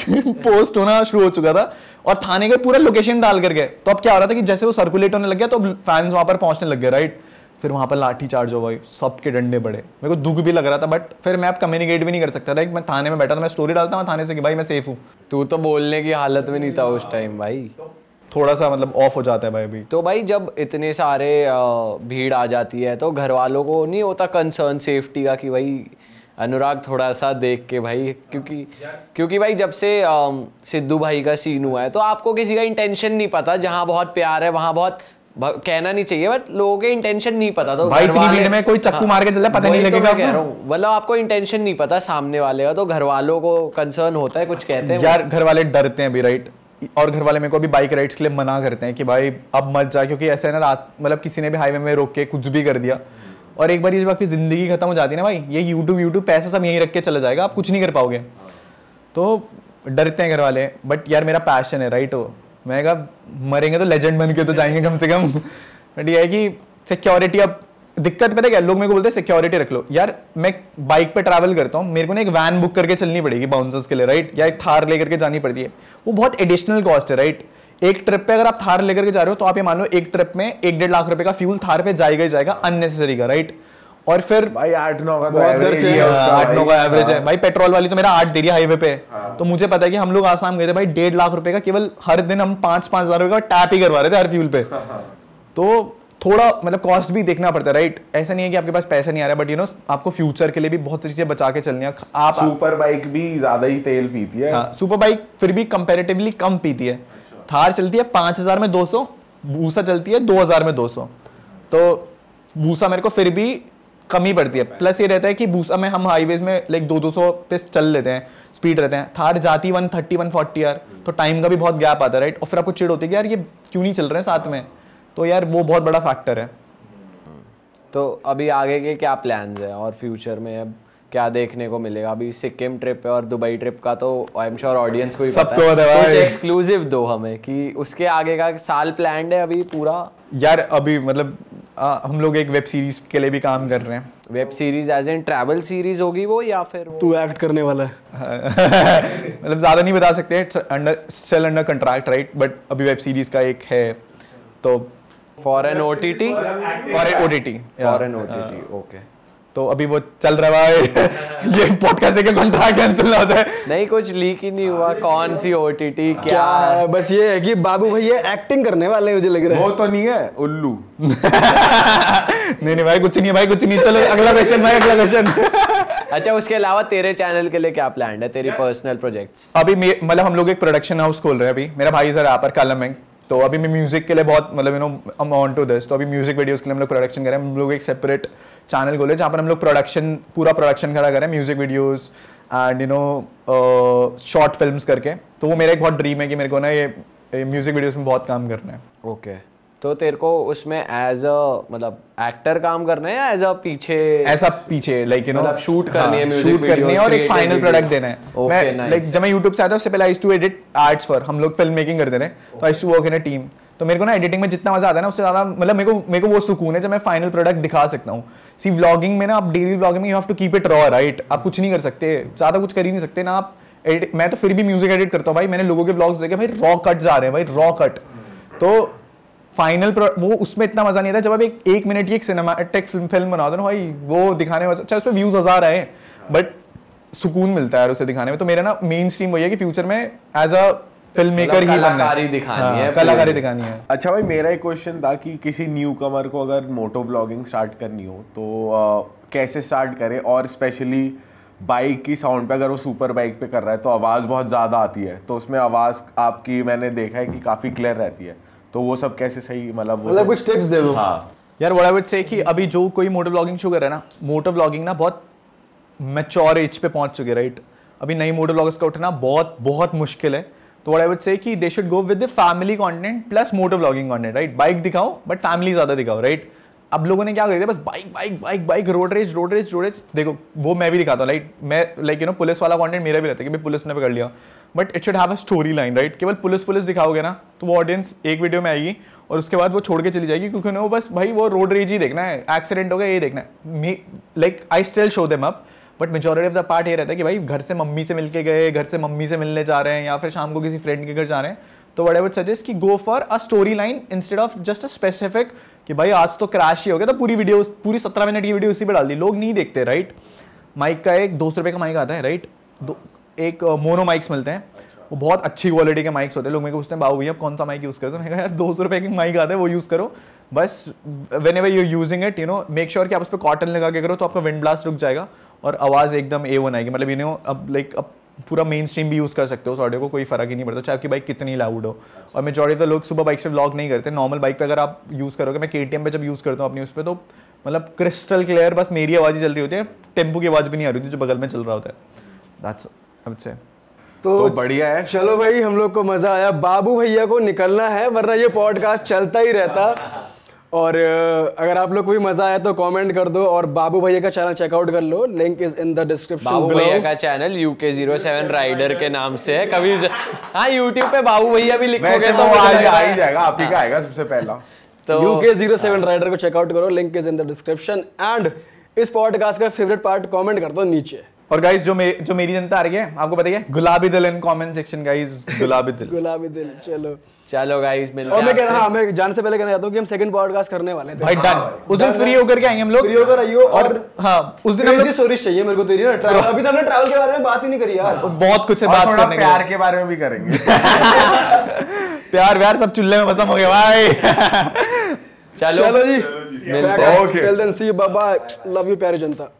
पोस्ट होना शुरू हो चुका था, और थाने का पूरा लोकेशन डाल करके। तो अब क्या हो रहा था कि जैसे वो सर्कुलेट होने लग गया तो फैंस वहाँ पर पहुँचने लग गए, राइट। फिर वहाँ पर लाठी चार्ज हो भाई, सबके डंडे बड़े, मेरे को दुख भी लग रहा था, बट फिर मैं अब कम्युनिकेट भी नहीं कर सकता, राइट। मैं थाने में बैठा था, मैं स्टोरी डालता हूँ थाने से कि भाई मैं सेफ हूँ। तू तो बोलने की हालत में नहीं था उस टाइम भाई, थोड़ा सा मतलब ऑफ हो जाता है भाई अभी तो। भाई जब इतने सारे भीड़ आ जाती है तो घर वालों को नहीं होता कंसर्न सेफ्टी का कि भाई अनुराग थोड़ा सा देख के भाई, क्योंकि क्योंकि भाई जब से सिद्धू भाई का सीन हुआ है तो आपको किसी का इंटेंशन नहीं पता, जहाँ बहुत प्यार है वहाँ बहुत, कहना नहीं चाहिए बट लोगों के इंटेंशन नहीं पता, तो भाई इतनी भीड़ में कोई चक्कू मार के चला पता नहीं लगेगा, कह रहा हूं मतलब आपको इंटेंशन नहीं पता सामने वाले का, तो घर वालों को कंसर्न होता है, कुछ कहते हैं यार घर वाले डरते हैं भी, राइट। और घर वाले मेरे को अभी बाइक राइड्स के लिए मना करते हैं कि भाई अब मत जा, क्योंकि ऐसे ना रात मतलब किसी ने भी हाईवे में रोक के कुछ भी कर दिया, और एक बार ये जब आपकी जिंदगी खत्म हो जाती है ना भाई, ये यूट्यूब यूट्यूब पैसा सब यहीं रख के चला जाएगा, आप कुछ नहीं कर पाओगे, तो डरते हैं घर वाले। बट यार मेरा पैशन है, राइट। हो मैं कहा मरेंगे तो लेजेंड बन के तो जाएंगे कम से कम, बट ये है कि सिक्योरिटी। अब दिक्कत पता क्या, लोग मेरे को बोलते हैं सिक्योरिटी रख लो, यार मैं बाइक पे ट्रैवल करता हूँ, मेरे को ना एक वैन बुक करके चलनी पड़ेगी बाउंसर्स के लिए, राइट, या एक थार लेकर के जानी पड़ती है, वो बहुत एडिशनल कॉस्ट है, राइट। एक ट्रिप पे अगर आप थार लेकर के जा रहे हो तो आप ये मान लो एक ट्रिप में एक डेढ़ लाख रुपए का फ्यूल थार पे जाएगा ही जाएगा, अननेसेसरी का, राइट। और फिर भाई आठ नौ का आठ नौ का एवरेज है भाई, पेट्रोल वाली तो मेरा आठ दे रही है हाईवे पे। तो मुझे पता है कि हम लोग आसाम गए थे भाई, डेढ़ लाख रुपए का केवल हर दिन हम पांच पांच हजार रुपए का टैप ही करवा रहे थे हर फ्यूल पे। तो थोड़ा मतलब कॉस्ट भी देखना पड़ता है, राइट। ऐसा नहीं है कि आपके पास पैसा नहीं आ रहा, बट यू नो आपको फ्यूचर के लिए भी बहुत सारी चीजें बचा के चलनी है। आप सुपर बाइक भी ज्यादा ही तेल पीती है, सुपर बाइक फिर भी कंपेरेटिवली कम पीती है। थार चलती है पांच हजार में दो सौ, भूसा चलती है दो हजार में दो सौ, तो भूसा मेरे को फिर भी कमी पड़ती है। प्लस ये रहता है कि भूसा में हम हाईवेज में लाइक दो दो सौ पे चल लेते हैं, स्पीड रहते हैं। थार जाती वन थर्टी वन फोर्टी यार, तो टाइम का भी बहुत गैप आता है, राइट। और फिर आपको चिड़ होती है कि यार ये क्यों नहीं चल रहे हैं साथ में, तो यार वो बहुत बड़ा फैक्टर है। तो अभी आगे के क्या प्लान्स हैं और फ्यूचर में अब क्या देखने को मिलेगा? अभी सिक्किम ट्रिप है और दुबई ट्रिप का तो आई एम श्योर ऑडियंस को ही पता है, कुछ एक्सक्लूसिव दो हमें कि उसके आगे का साल प्लान है अभी पूरा। यार अभी मतलब आ, हम लोग एक वेब सीरीज के लिए भी काम कर रहे हैं। Web series as in travel series होगी वो, या फिर तू एक्ट करने वाला है? मतलब ज़्यादा नहीं बता सकते, it's under still under contract, right, but अभी वेब सीरीज का एक है। तो for an OTT for an OTT for an OTT okay, तो अभी वो चल रहा है। ये पॉडकास्ट का कॉन्ट्रैक्ट कैंसिल ना हो जाए। नहीं, कुछ लीक ही नहीं हुआ कौन सी ओटीटी क्या है, बस ये है कि बाबू भैया एक्टिंग करने वाले हैं मुझे लग रहा है। वो तो नहीं है उल्लू। नहीं नहीं भाई कुछ नहीं है भाई, कुछ नहीं। चलो अगला क्वेश्चन भाई, अगला क्वेश्चन। अच्छा, उसके अलावा तेरे चैनल के लिए क्या प्लान है, तेरी पर्सनल प्रोजेक्ट्स? अभी मतलब हम लोग एक प्रोडक्शन हाउस खोल रहे हैं। अभी मेरा भाई सर यहाँ पर कलम है, तो अभी मैं म्यूजिक के लिए बहुत मतलब you know I am on to this. तो अभी म्यूजिक वीडियोस के लिए हम लोग प्रोडक्शन करें, हम लोग एक सेपरेट चैनल खोले जहाँ पर हम लोग प्रोडक्शन पूरा प्रोडक्शन खड़ा करें, music videos and you know short films करके। तो वो मेरा एक बहुत ड्रीम है कि मेरे को ना ये म्यूजिक वीडियोस में बहुत काम करना है। Okay okay. तो तेरे को उसमें एज अ मतलब एक्टर काम करना है या एज अ पीछे ऐसा पीछे लाइक यू नो मतलब शूट करनी है म्यूजिक शूट करनी है और एक फाइनल प्रोडक्ट देना है। Okay nice. लाइक जब मैं यूट्यूब से आया था उससे पहले I used to edit ads for, हम लोग फिल्म मेकिंग करते थे, तो I used to work in a team. तो मेरे को ना एडिटिंग में जितना मजा आता है ना उससे ज्यादा मतलब मेरे को मेरे को वो सुकून है जब मैं फाइनल प्रोडक्ट दिखा सकता हूँ। सी व्लॉगिंग में ना आप डेली व्लॉगिंग में you have to keep it raw, right, आप कुछ नहीं कर सकते, ज्यादा कुछ कर ही नहीं सकते ना आप एडिट। मैं तो फिर भी म्यूजिक एडिट करता हूँ भाई, मैंने लोगों के व्लॉग्स देखे भाई रॉ कट जा रहे हैं भाई, रॉ कट। तो फाइनल वो उसमें इतना मजा नहीं आता जब आप एक एक मिनट की एक सिनेमैटिक फिल्म फिल्म बना दो ना भाई, वो दिखाने में अच्छा उसमें व्यूज हजार आए बट सुकून मिलता है यार उसे दिखाने में। तो मेरा ना मेन स्ट्रीम वही है कि फ्यूचर में एज अ फिल्म मेकर ही बनना है, दिखानी है, कलाकारी दिखानी है। अच्छा भाई, मेरा एक क्वेश्चन था कि किसी न्यू कमर को अगर मोटो ब्लॉगिंग स्टार्ट करनी हो तो कैसे स्टार्ट करे, और स्पेशली बाइक की साउंड पे, अगर वो सुपर बाइक पे कर रहा है तो आवाज़ बहुत ज़्यादा आती है, तो उसमें आवाज़ आपकी मैंने देखा है कि काफ़ी क्लियर रहती है, तो वो सब कैसे सही मतलब मतलब कुछ टिप्स दे दो। हाँ यार, व्हाट आई वुड से कि अभी जो कोई मोटो ब्लॉगिंग शुरू कर रहा है ना, मोटो ब्लॉगिंग ना बहुत मैच्योर एज पे पहुंच चुके, राइट। अभी नई मोटो ब्लॉगर्स का उठना बहुत बहुत मुश्किल है, तो व्हाट आई वुड से कि they should go with the family content plus moto blogging content, right. Bike दिखाओ बट फैमिली ज़्यादा दिखाओ, राइट। अब लोगों ने क्या कर दिया, बस bike bike bike bike road rage road rage road rage. देखो वो मैं भी दिखाता हूँ, लाइक मैं लाइक यू नो पुलिस वाला कंटेंट मेरा भी रहता है कि भाई पुलिस ने पकड़ लिया, but it should have a story line, right. केवल पुलिस पुलिस दिखाओगे ना तो वो ऑडियंस एक वीडियो में आएगी और उसके बाद वो छोड़ के चली जाएगी, क्योंकि वो बस भाई वो रोड रेज ही देखना है, एक्सीडेंट हो गया ये देखना है। Like I still show them up, but majority of the part ये रहता है कि भाई घर से मम्मी से मिलके गए, घर से मम्मी से मिलने जा रहे हैं या फिर शाम को किसी फ्रेंड के घर जा रहे हैं, तो व्हाट आई वुड सजेस्ट कि go for a story line instead of just a specific कि भाई आज तो क्रैश ही हो गया, तो पूरी वीडियो पूरी सत्रह मिनट की वीडियो उसी पे डाल दी, लोग नहीं देखते, राइट। माइक का एक दो सौ रुपये का माइक आता है, राइट। दो एक मोनो माइक्स मिलते हैं, वो बहुत अच्छी क्वालिटी के माइक्स होते हैं। लोग मेरे को पूछते हैं बाबू भैया कौन सा माइक यूज़ करते हो, मैं कहा यार दो सौ रुपये की माइक आता है वो यूज़ करो, बस whenever you using it you know make sure कि आप उस पर कॉटन लगा के करो, तो आपका विंड ब्लास्ट रुक जाएगा और आवाज़ एकदम ए वन आएगी। मतलब यू नो अब लाइक अब पूरा मेन स्ट्रीम भी यूज़ कर सकते हो उस ऑडियो को, कोई फर्क ही नहीं पड़ता चाहे आपकी बाइक कितनी लाउड हो। और मेजॉरिटी ऑफ लोग सुबह बाइक से व्लॉग नहीं करते, नॉर्मल बाइक पे अगर आप यूज़ करोगे, मैं केटीएम पे जब यूज़ करता हूँ अपनी उस पर, तो मतलब क्रिस्टल क्लियर बस मेरी आवाज़ ही चल रही होती है, टेम्पो की आवाज़ भी नहीं आ रही होती जो बगल में चल रहा होता है। दैट्स आई वुड से। तो बढ़िया है, चलो भाई हम लोग को मज़ा आया। बाबू भैया को निकलना है वरना ये पॉडकास्ट चलता ही रहता, और अगर आप लोग को भी मजा आया तो कमेंट कर दो और बाबू भैया का चैनल चेकआउट कर लो, link is in the description. बाबू भैया का channel U K zero seven rider के नाम से है, कभी हाँ यूट्यूब पे बाबू भैया भी लिखोगे तो आ ही जाएगा, आप ही का आएगा सबसे पहला। तो U K zero seven rider को चेकआउट करो, link is in the description. And इस पॉडकास्ट का फेवरेट पार्ट कमेंट कर दो नीचे। और गाइस जो मे, जो मेरी जनता आ रही है आपको बताइए, गुलाबी दिल इन कमेंट सेक्शन गाइस, गुलाबी दिल गुलाबी दिल। चलो चलो गाइस मिलते हैं। और मैं कह रहा हूं, मैं जाने से पहले कहना चाहता हूं कि हम सेकंड पॉडकास्ट करने वाले हैं भाई, डन। उस दिन फ्री होकर के आएंगे हम लोग, फ्री होकर आइयो। और हां उस दिन हम लोग स्टोरीज चाहिए मेरे को तेरी ना, अभी तो हमने ट्रैवल के बारे में बात ही नहीं करी यार, बहुत कुछ है बात करने के, प्यार के बारे में भी करेंगे, प्यार प्यार सब चुल्ले में बसम हो गया भाई। चलो चलो जी, मिलते हैं, okay, till then see you, bye bye, love you प्यारी जनता।